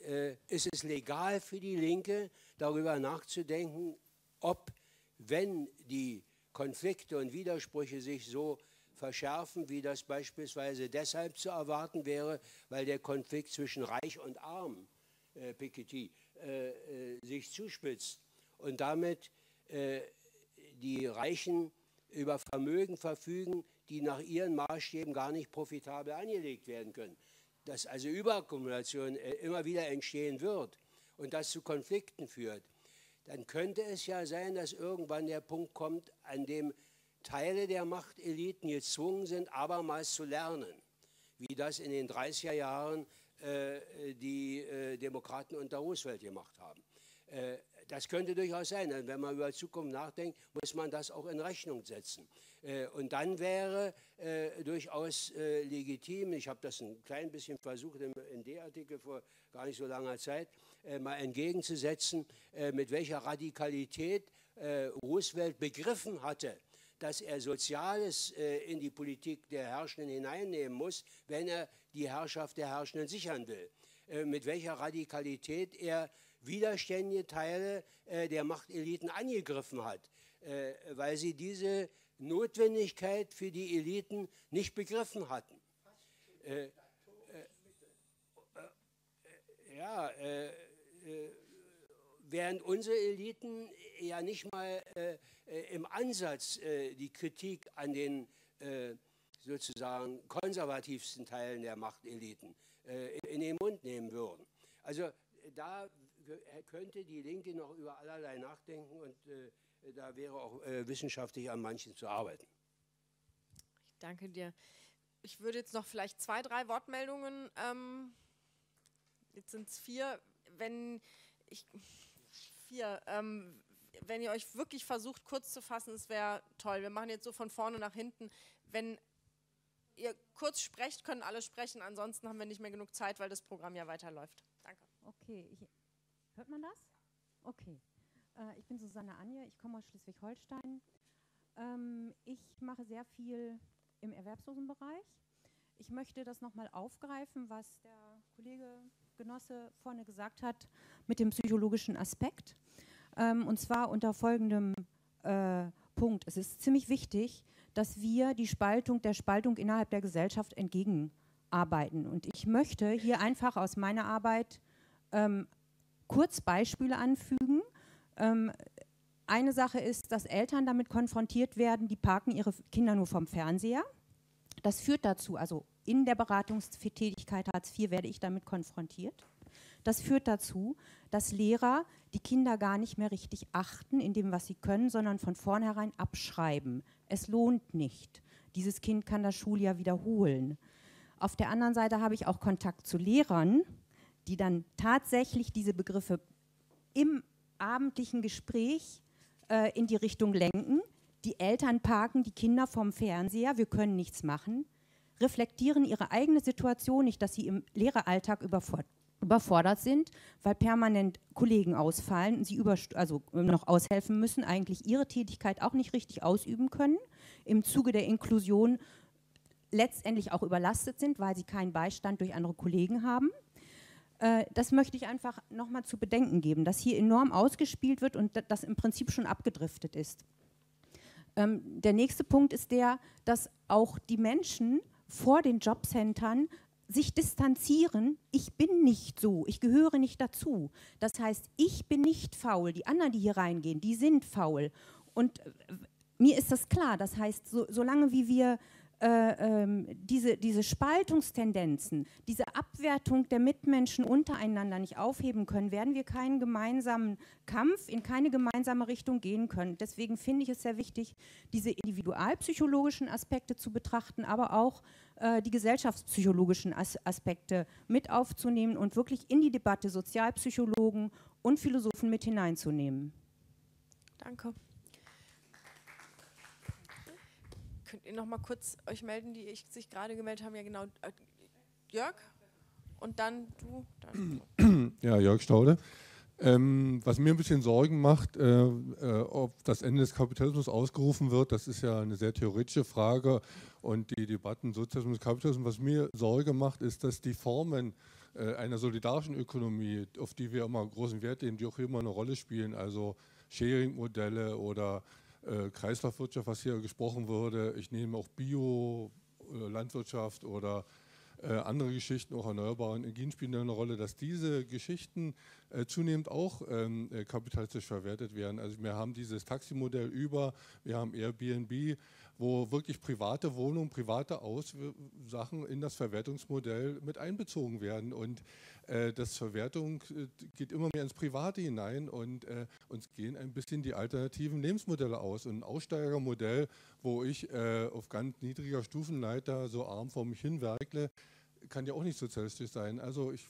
ist es legal für die Linke, darüber nachzudenken, ob, wenn die Konflikte und Widersprüche sich so verschärfen, wie das beispielsweise deshalb zu erwarten wäre, weil der Konflikt zwischen Reich und Arm, Piketty, sich zuspitzt und damit die Reichen über Vermögen verfügen, die nach ihren Maßstäben gar nicht profitabel angelegt werden können. Dass also Überakkumulation immer wieder entstehen wird und das zu Konflikten führt, dann könnte es ja sein, dass irgendwann der Punkt kommt, an dem Teile der Machteliten gezwungen sind, abermals zu lernen, wie das in den 30er Jahren die Demokraten unter Roosevelt gemacht haben. Das könnte durchaus sein. Wenn man über Zukunft nachdenkt, muss man das auch in Rechnung setzen. Und dann wäre durchaus legitim, ich habe das ein klein bisschen versucht im ND-Artikel vor gar nicht so langer Zeit, mal entgegenzusetzen, mit welcher Radikalität Roosevelt begriffen hatte, dass er Soziales in die Politik der Herrschenden hineinnehmen muss, wenn er die Herrschaft der Herrschenden sichern will. Mit welcher Radikalität er widerständige Teile der Machteliten angegriffen hat, weil sie diese Notwendigkeit für die Eliten nicht begriffen hatten. Während unsere Eliten ja nicht mal im Ansatz die Kritik an den sozusagen konservativsten Teilen der Machteliten in den Mund nehmen würden. Also da könnte die Linke noch über allerlei nachdenken und da wäre auch wissenschaftlich an manchen zu arbeiten. Ich danke dir. Ich würde jetzt noch vielleicht 2, 3 Wortmeldungen, jetzt sind es 4, wenn ihr euch wirklich versucht, kurz zu fassen, es wäre toll. Wir machen jetzt so von vorne nach hinten. Wenn ihr kurz sprecht, können alle sprechen, ansonsten haben wir nicht mehr genug Zeit, weil das Programm ja weiterläuft. Danke. Okay, hört man das? Okay. Ich bin Susanne Anje, ich komme aus Schleswig-Holstein. Ich mache sehr viel im Erwerbslosenbereich. Ich möchte das nochmal aufgreifen, was der Kollege Genosse vorne gesagt hat mit dem psychologischen Aspekt. Und zwar unter folgendem Punkt. Es ist ziemlich wichtig, dass wir die Spaltung der Spaltung innerhalb der Gesellschaft entgegenarbeiten. Und ich möchte hier einfach aus meiner Arbeit kurz Beispiele anfügen. Eine Sache ist, dass Eltern damit konfrontiert werden, die parken ihre Kinder nur vom Fernseher. Das führt dazu, also in der Beratungstätigkeit Hartz IV werde ich damit konfrontiert. Das führt dazu, dass Lehrer die Kinder gar nicht mehr richtig achten in dem, was sie können, sondern von vornherein abschreiben. Es lohnt nicht. Dieses Kind kann das Schuljahr wiederholen. Auf der anderen Seite habe ich auch Kontakt zu Lehrern, die dann tatsächlich diese Begriffe im abendlichen Gespräch in die Richtung lenken. Die Eltern parken die Kinder vom Fernseher, wir können nichts machen, reflektieren ihre eigene Situation nicht, dass sie im Lehreralltag überfordert sind, weil permanent Kollegen ausfallen und sie noch aushelfen müssen, eigentlich ihre Tätigkeit auch nicht richtig ausüben können, im Zuge der Inklusion letztendlich auch überlastet sind, weil sie keinen Beistand durch andere Kollegen haben. Das möchte ich einfach nochmal zu bedenken geben, dass hier enorm ausgespielt wird und das im Prinzip schon abgedriftet ist. Der nächste Punkt ist der, dass auch die Menschen vor den Jobcentern sich distanzieren, ich bin nicht so, ich gehöre nicht dazu. Das heißt, ich bin nicht faul, die anderen, die hier reingehen, die sind faul. Und mir ist das klar, das heißt, solange wie wir diese Spaltungstendenzen, diese Abwertung der Mitmenschen untereinander nicht aufheben können, werden wir keinen gemeinsamen Kampf, in keine gemeinsame Richtung gehen können. Deswegen finde ich es sehr wichtig, diese individualpsychologischen Aspekte zu betrachten, aber auch die gesellschaftspsychologischen Aspekte mit aufzunehmen und wirklich in die Debatte Sozialpsychologen und Philosophen mit hineinzunehmen. Danke. Könnt ihr noch mal kurz euch melden, die sich gerade gemeldet haben? Ja, genau. Jörg und dann du. Dann. Ja, Jörg Staude. Was mir ein bisschen Sorgen macht, ob das Ende des Kapitalismus ausgerufen wird, das ist ja eine sehr theoretische Frage und die Debatten Sozialismus und Kapitalismus. Was mir Sorge macht, ist, dass die Formen einer solidarischen Ökonomie, auf die wir immer großen Wert legen, die auch immer eine Rolle spielen, also Sharing-Modelle oder Kreislaufwirtschaft, was hier gesprochen wurde. Ich nehme auch Bio, Landwirtschaft oder andere Geschichten, auch erneuerbare Energien spielen eine Rolle, dass diese Geschichten zunehmend auch kapitalistisch verwertet werden. Also wir haben dieses Taximodell über, wir haben Airbnb, wo wirklich private Wohnungen, private Sachen in das Verwertungsmodell mit einbezogen werden. Und das Verwertung geht immer mehr ins Private hinein und uns gehen ein bisschen die alternativen Lebensmodelle aus. Und ein Aussteigermodell, wo ich auf ganz niedriger Stufenleiter so arm vor mich hin werkle, kann ja auch nicht sozialistisch sein. Also ich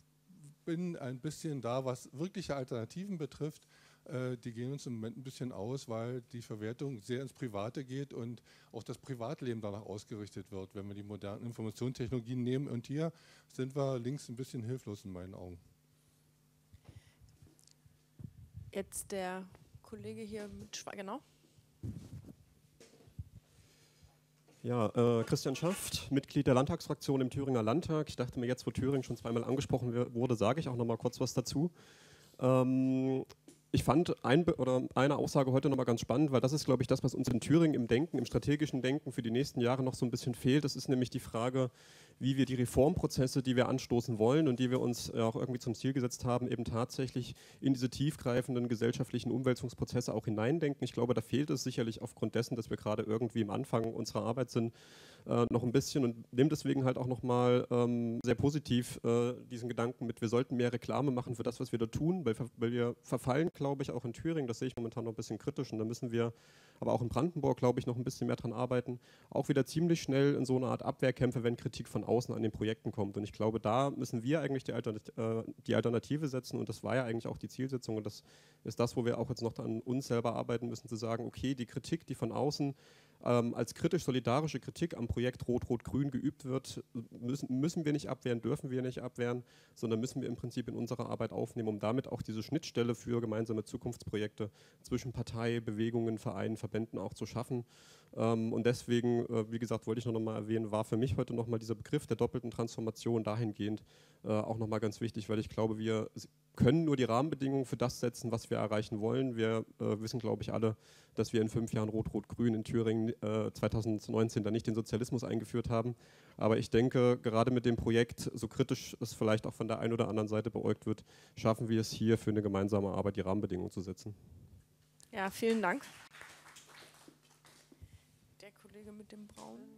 bin ein bisschen da, was wirkliche Alternativen betrifft, die gehen uns im Moment ein bisschen aus, weil die Verwertung sehr ins Private geht und auch das Privatleben danach ausgerichtet wird, wenn wir die modernen Informationstechnologien nehmen. Und hier sind wir links ein bisschen hilflos in meinen Augen. Jetzt der Kollege hier mit Schweigen, genau. Ja, Christian Schaft, Mitglied der Landtagsfraktion im Thüringer Landtag. Ich dachte mir jetzt, wo Thüringen schon zweimal angesprochen wurde, sage ich auch noch mal kurz was dazu. Ich fand eine Aussage heute noch mal ganz spannend, weil das ist, glaube ich, das, was uns in Thüringen im Denken, im strategischen Denken für die nächsten Jahre noch so ein bisschen fehlt. Das ist nämlich die Frage, wie wir die Reformprozesse, die wir anstoßen wollen und die wir uns auch irgendwie zum Ziel gesetzt haben, eben tatsächlich in diese tiefgreifenden gesellschaftlichen Umwälzungsprozesse auch hineindenken. Ich glaube, da fehlt es sicherlich aufgrund dessen, dass wir gerade irgendwie am Anfang unserer Arbeit sind, noch ein bisschen, und nehme deswegen halt auch nochmal sehr positiv diesen Gedanken mit, wir sollten mehr Reklame machen für das, was wir da tun, weil wir verfallen, glaube ich, auch in Thüringen, das sehe ich momentan noch ein bisschen kritisch, und da müssen wir aber auch in Brandenburg, glaube ich, noch ein bisschen mehr dran arbeiten, auch wieder ziemlich schnell in so eine Art Abwehrkämpfe, wenn Kritik von außen an den Projekten kommt. Und ich glaube, da müssen wir eigentlich die Alternative setzen, und das war ja eigentlich auch die Zielsetzung, und das ist das, wo wir auch jetzt noch an uns selber arbeiten müssen, zu sagen, okay, die Kritik, die von außen als kritisch-solidarische Kritik am Projekt Rot-Rot-Grün geübt wird, müssen wir nicht abwehren, dürfen wir nicht abwehren, sondern müssen wir im Prinzip in unserer Arbeit aufnehmen, um damit auch diese Schnittstelle für gemeinsame Zukunftsprojekte zwischen Partei, Bewegungen, Vereinen, Verbänden auch zu schaffen. Und deswegen, wie gesagt, wollte ich noch mal erwähnen, war für mich heute noch mal dieser Begriff der doppelten Transformation dahingehend auch noch mal ganz wichtig, weil ich glaube, wir können nur die Rahmenbedingungen für das setzen, was wir erreichen wollen. Wir wissen, glaube ich, alle, dass wir in 5 Jahren Rot-Rot-Grün in Thüringen 2019 da nicht den Sozialismus eingeführt haben. Aber ich denke, gerade mit dem Projekt, so kritisch es vielleicht auch von der einen oder anderen Seite beäugt wird, schaffen wir es hier für eine gemeinsame Arbeit, die Rahmenbedingungen zu setzen. Ja, vielen Dank. Der Kollege mit dem braunen.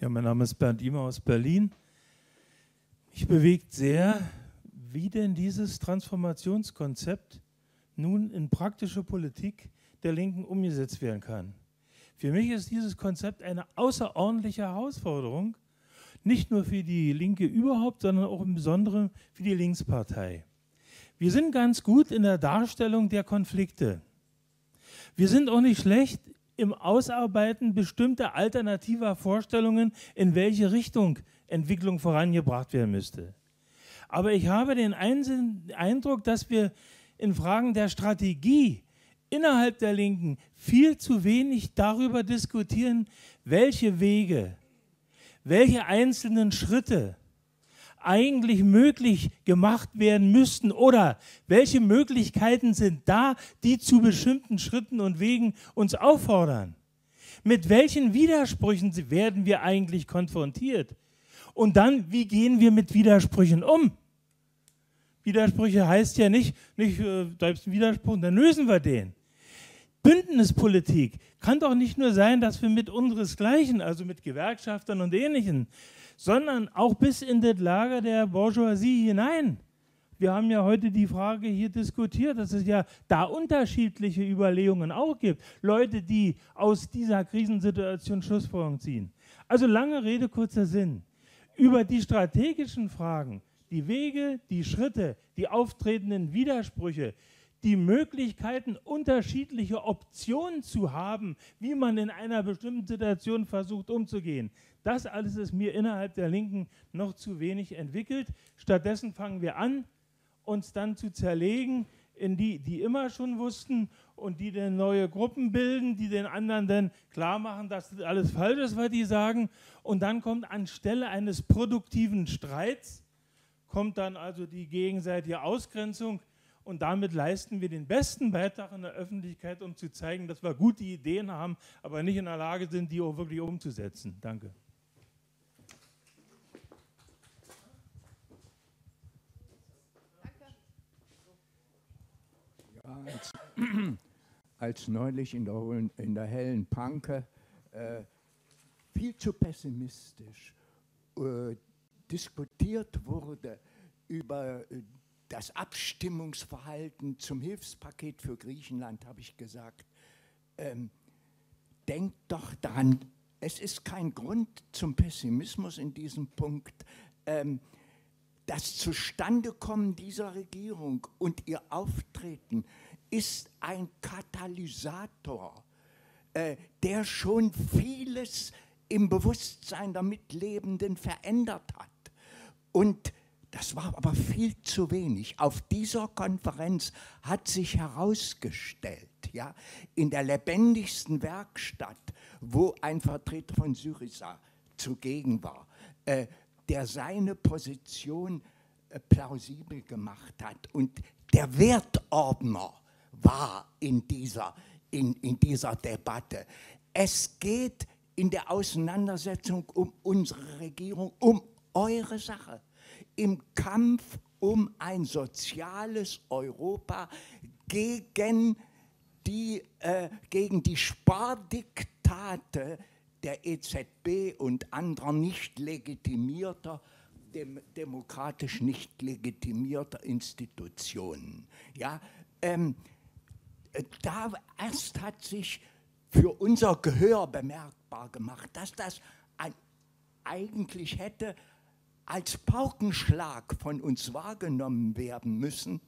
Ja, mein Name ist Bernd Imer aus Berlin. Mich bewegt sehr, wie denn dieses Transformationskonzept nun in praktische Politik der Linken umgesetzt werden kann. Für mich ist dieses Konzept eine außerordentliche Herausforderung, nicht nur für die Linke überhaupt, sondern auch im Besonderen für die Linkspartei. Wir sind ganz gut in der Darstellung der Konflikte. Wir sind auch nicht schlecht im Ausarbeiten bestimmter alternativer Vorstellungen, in welche Richtung Entwicklung vorangebracht werden müsste. Aber ich habe den Eindruck, dass wir in Fragen der Strategie innerhalb der Linken viel zu wenig darüber diskutieren, welche Wege, welche einzelnen Schritte eigentlich möglich gemacht werden müssten oder welche Möglichkeiten sind da, die zu bestimmten Schritten und Wegen uns auffordern. Mit welchen Widersprüchen werden wir eigentlich konfrontiert? Und dann, wie gehen wir mit Widersprüchen um? Widersprüche heißt ja nicht da ist ein Widerspruch, dann lösen wir den. Bündnispolitik kann doch nicht nur sein, dass wir mit unseresgleichen, also mit Gewerkschaftern und Ähnlichen, sondern auch bis in das Lager der Bourgeoisie hinein. Wir haben ja heute die Frage hier diskutiert, dass es ja da unterschiedliche Überlegungen auch gibt. Leute, die aus dieser Krisensituation Schlussfolgerungen ziehen. Also lange Rede, kurzer Sinn. Über die strategischen Fragen, die Wege, die Schritte, die auftretenden Widersprüche, die Möglichkeiten, unterschiedliche Optionen zu haben, wie man in einer bestimmten Situation versucht umzugehen. Das alles ist mir innerhalb der Linken noch zu wenig entwickelt. Stattdessen fangen wir an, uns dann zu zerlegen in die, die immer schon wussten und die dann neue Gruppen bilden, die den anderen dann klar machen, dass das alles falsch ist, was die sagen. Und dann kommt anstelle eines produktiven Streits, kommt dann also die gegenseitige Ausgrenzung und damit leisten wir den besten Beitrag in der Öffentlichkeit, um zu zeigen, dass wir gute Ideen haben, aber nicht in der Lage sind, die auch wirklich umzusetzen. Danke. Ja, als neulich in der hellen Panke viel zu pessimistisch diskutiert wurde über das Abstimmungsverhalten zum Hilfspaket für Griechenland, habe ich gesagt, denkt doch daran, es ist kein Grund zum Pessimismus in diesem Punkt. Das Zustandekommen dieser Regierung und ihr Auftreten ist ein Katalysator, der schon vieles im Bewusstsein der Mitlebenden verändert hat. Und das war aber viel zu wenig. Auf dieser Konferenz hat sich herausgestellt, ja, in der lebendigsten Werkstatt, wo ein Vertreter von Syriza zugegen war, der seine Position plausibel gemacht hat. Und der Wertordner war in dieser Debatte. Es geht in der Auseinandersetzung um unsere Regierung, um eure Sache, im Kampf um ein soziales Europa gegen die Spardiktate der EZB und anderer nicht legitimierter, demokratisch nicht legitimierter Institutionen. Ja, da erst hat sich für unser Gehör bemerkbar gemacht, dass das eigentlich hätte als Paukenschlag von uns wahrgenommen werden müssen.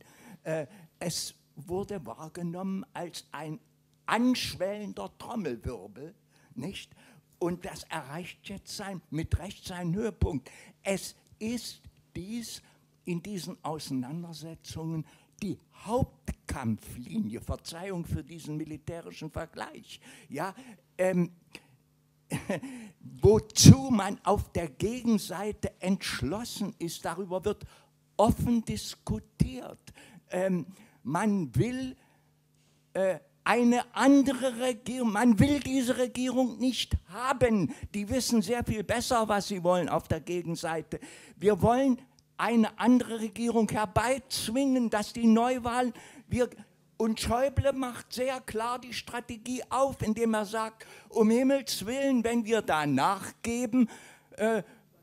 Es wurde wahrgenommen als ein anschwellender Trommelwirbel, nicht? Und das erreicht jetzt mit Recht seinen Höhepunkt. Es ist dies in diesen Auseinandersetzungen die Hauptkampflinie, Verzeihung für diesen militärischen Vergleich, ja, wozu man auf der Gegenseite entschlossen ist, darüber wird offen diskutiert. Man will eine andere Regierung, man will diese Regierung nicht haben. Die wissen sehr viel besser, was sie wollen auf der Gegenseite. Wir wollen eine andere Regierung herbeizwingen, dass die Neuwahlen... Und Schäuble macht sehr klar die Strategie auf, indem er sagt, um Himmels Willen, wenn wir da nachgeben,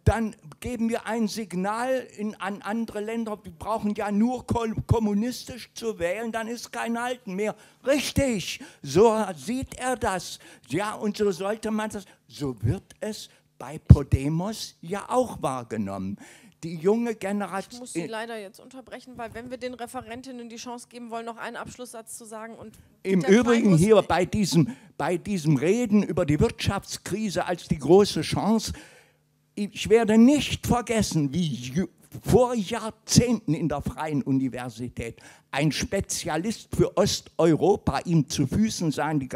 dann geben wir ein Signal an andere Länder, die brauchen ja nur kommunistisch zu wählen, dann ist kein Halten mehr. Richtig, so sieht er das. Ja, und so sollte man das, so wird es bei Podemos ja auch wahrgenommen. Die junge Generation. Ich muss Sie leider jetzt unterbrechen, weil wenn wir den Referentinnen die Chance geben wollen, noch einen Abschlusssatz zu sagen. Und im Übrigen hier bei diesem Reden über die Wirtschaftskrise als die große Chance, ich werde nicht vergessen, wie vor Jahrzehnten in der Freien Universität ein Spezialist für Osteuropa, ihm zu Füßen saßen die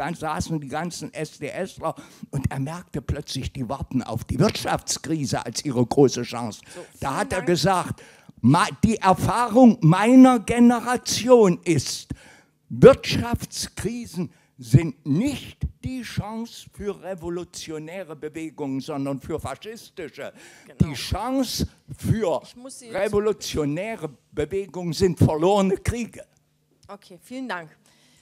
ganzen SDSler und er merkte plötzlich, die warten auf die Wirtschaftskrise als ihre große Chance. So, da hat er gesagt, die Erfahrung meiner Generation ist, Wirtschaftskrisen sind nicht die Chance für revolutionäre Bewegungen, sondern für faschistische. Genau. Die Chance für revolutionäre Bewegungen sind verlorene Kriege. Okay, vielen Dank.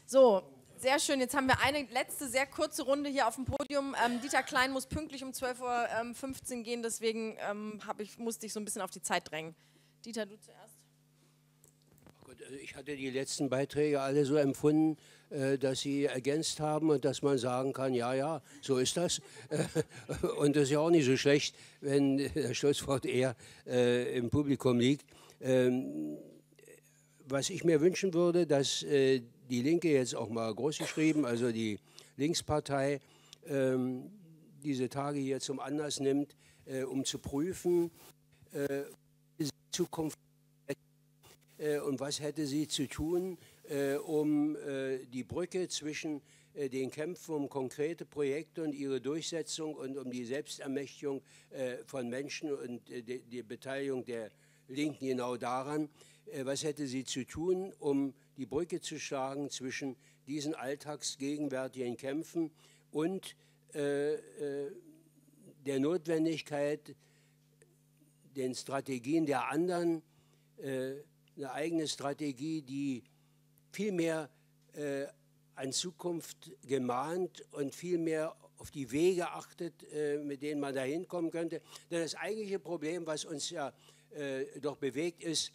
So, sehr schön. Jetzt haben wir eine letzte, sehr kurze Runde hier auf dem Podium. Dieter Klein muss pünktlich um 12:15 Uhr gehen, deswegen musste ich so ein bisschen auf die Zeit drängen. Dieter, du zuerst. Ich hatte die letzten Beiträge alle so empfunden, dass sie ergänzt haben und dass man sagen kann, ja, ja, so ist das. Und das ist ja auch nicht so schlecht, wenn das Schlusswort eher im Publikum liegt. Was ich mir wünschen würde, dass die Linke jetzt auch mal groß geschrieben, also die Linkspartei, diese Tage hier zum Anlass nimmt, um zu prüfen, die Zukunft. Und was hätte sie zu tun, um die Brücke zwischen den Kämpfen um konkrete Projekte und ihre Durchsetzung und um die Selbstermächtigung von Menschen und die Beteiligung der Linken genau daran was hätte sie zu tun, um die Brücke zu schlagen zwischen diesen alltagsgegenwärtigen Kämpfen und der Notwendigkeit, den Strategien der anderen, eine eigene Strategie, die viel mehr an Zukunft gemahnt und viel mehr auf die Wege achtet, mit denen man dahin kommen könnte. Denn das eigentliche Problem, was uns ja doch bewegt, ist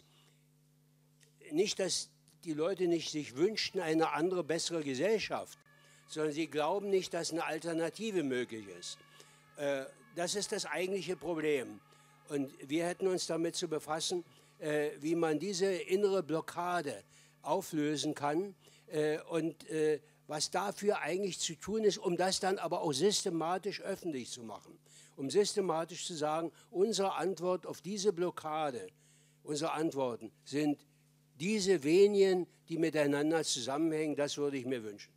nicht, dass die Leute nicht sich wünschten eine andere, bessere Gesellschaft, sondern sie glauben nicht, dass eine Alternative möglich ist. Das ist das eigentliche Problem. Und wir hätten uns damit zu befassen, wie man diese innere Blockade auflösen kann und was dafür eigentlich zu tun ist, um das dann aber auch systematisch öffentlich zu machen. Um systematisch zu sagen, unsere Antwort auf diese Blockade, unsere Antworten sind diese wenigen, die miteinander zusammenhängen. Das würde ich mir wünschen.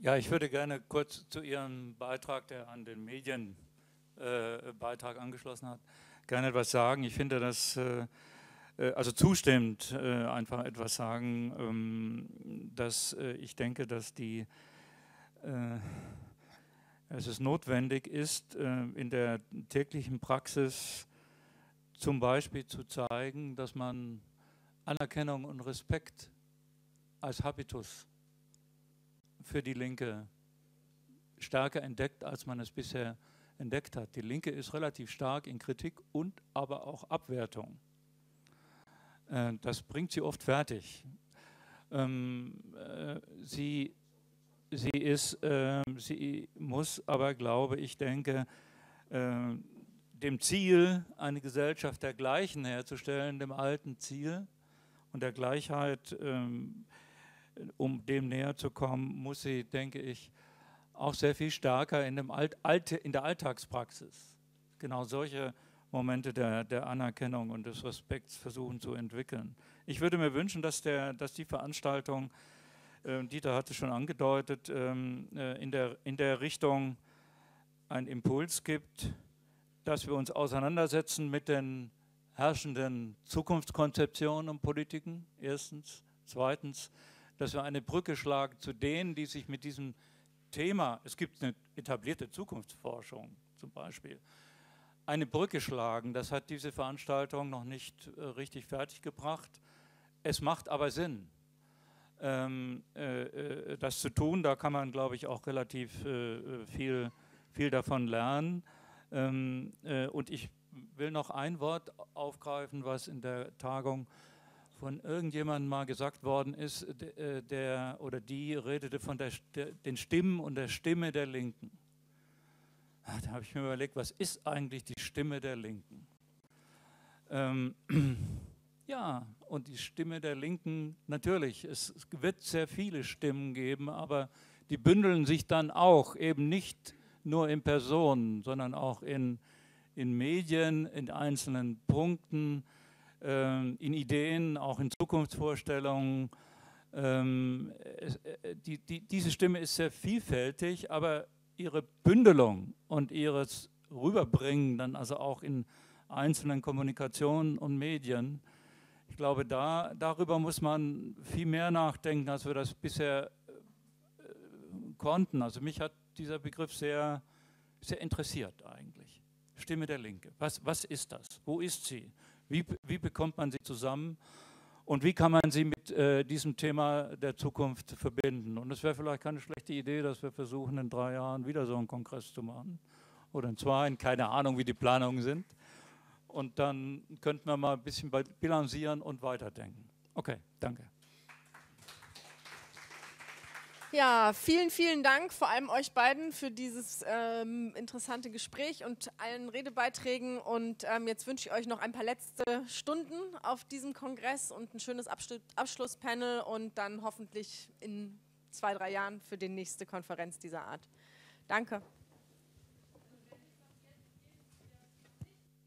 Ja, ich würde gerne kurz zu Ihrem Beitrag, der an den Medienbeitrag angeschlossen hat, gerne etwas sagen. Ich finde das, also zustimmend einfach etwas sagen, dass ich denke, dass es notwendig ist, in der täglichen Praxis zum Beispiel zu zeigen, dass man Anerkennung und Respekt als Habitus für die Linke stärker entdeckt, als man es bisher entdeckt hat. Die Linke ist relativ stark in Kritik und aber auch Abwertung. Das bringt sie oft fertig. Sie muss aber, glaube ich, denke, dem Ziel, eine Gesellschaft der Gleichen herzustellen, dem alten Ziel und der Gleichheit, um dem näher zu kommen, muss sie, denke ich, auch sehr viel stärker in der Alltagspraxis genau solche Momente der Anerkennung und des Respekts versuchen zu entwickeln. Ich würde mir wünschen, dass die Veranstaltung, Dieter hatte schon angedeutet, in der Richtung einen Impuls gibt, dass wir uns auseinandersetzen mit den herrschenden Zukunftskonzeptionen und Politiken, erstens. Zweitens, dass wir eine Brücke schlagen zu denen, die sich mit diesem Thema, es gibt eine etablierte Zukunftsforschung zum Beispiel, eine Brücke schlagen. Das hat diese Veranstaltung noch nicht richtig fertiggebracht. Es macht aber Sinn, das zu tun. Da kann man, glaube ich, auch relativ viel davon lernen. Und ich will noch ein Wort aufgreifen, was in der Tagung von irgendjemandem mal gesagt worden ist, der oder die redete von den Stimmen und der Stimme der Linken. Da habe ich mir überlegt, was ist eigentlich die Stimme der Linken? Ja, und die Stimme der Linken, natürlich, es wird sehr viele Stimmen geben, aber die bündeln sich dann auch eben nicht nur in Personen, sondern auch in Medien, in einzelnen Punkten, in Ideen, auch in Zukunftsvorstellungen. Diese Stimme ist sehr vielfältig, aber ihre Bündelung und ihres Rüberbringen, dann also auch in einzelnen Kommunikationen und Medien, ich glaube, darüber muss man viel mehr nachdenken, als wir das bisher konnten. Also mich hat dieser Begriff sehr, sehr interessiert eigentlich. Stimme der Linke. Was ist das? Wo ist sie? Wie bekommt man sie zusammen und wie kann man sie mit diesem Thema der Zukunft verbinden? Und es wäre vielleicht keine schlechte Idee, dass wir versuchen, in 3 Jahren wieder so einen Kongress zu machen oder in 2, keine Ahnung, wie die Planungen sind. Und dann könnten wir mal ein bisschen bilanzieren und weiterdenken. Okay, danke. Ja, vielen, vielen Dank, vor allem euch beiden für dieses interessante Gespräch und allen Redebeiträgen. Und jetzt wünsche ich euch noch ein paar letzte Stunden auf diesem Kongress und ein schönes Abschlusspanel und dann hoffentlich in 2, 3 Jahren für die nächste Konferenz dieser Art. Danke.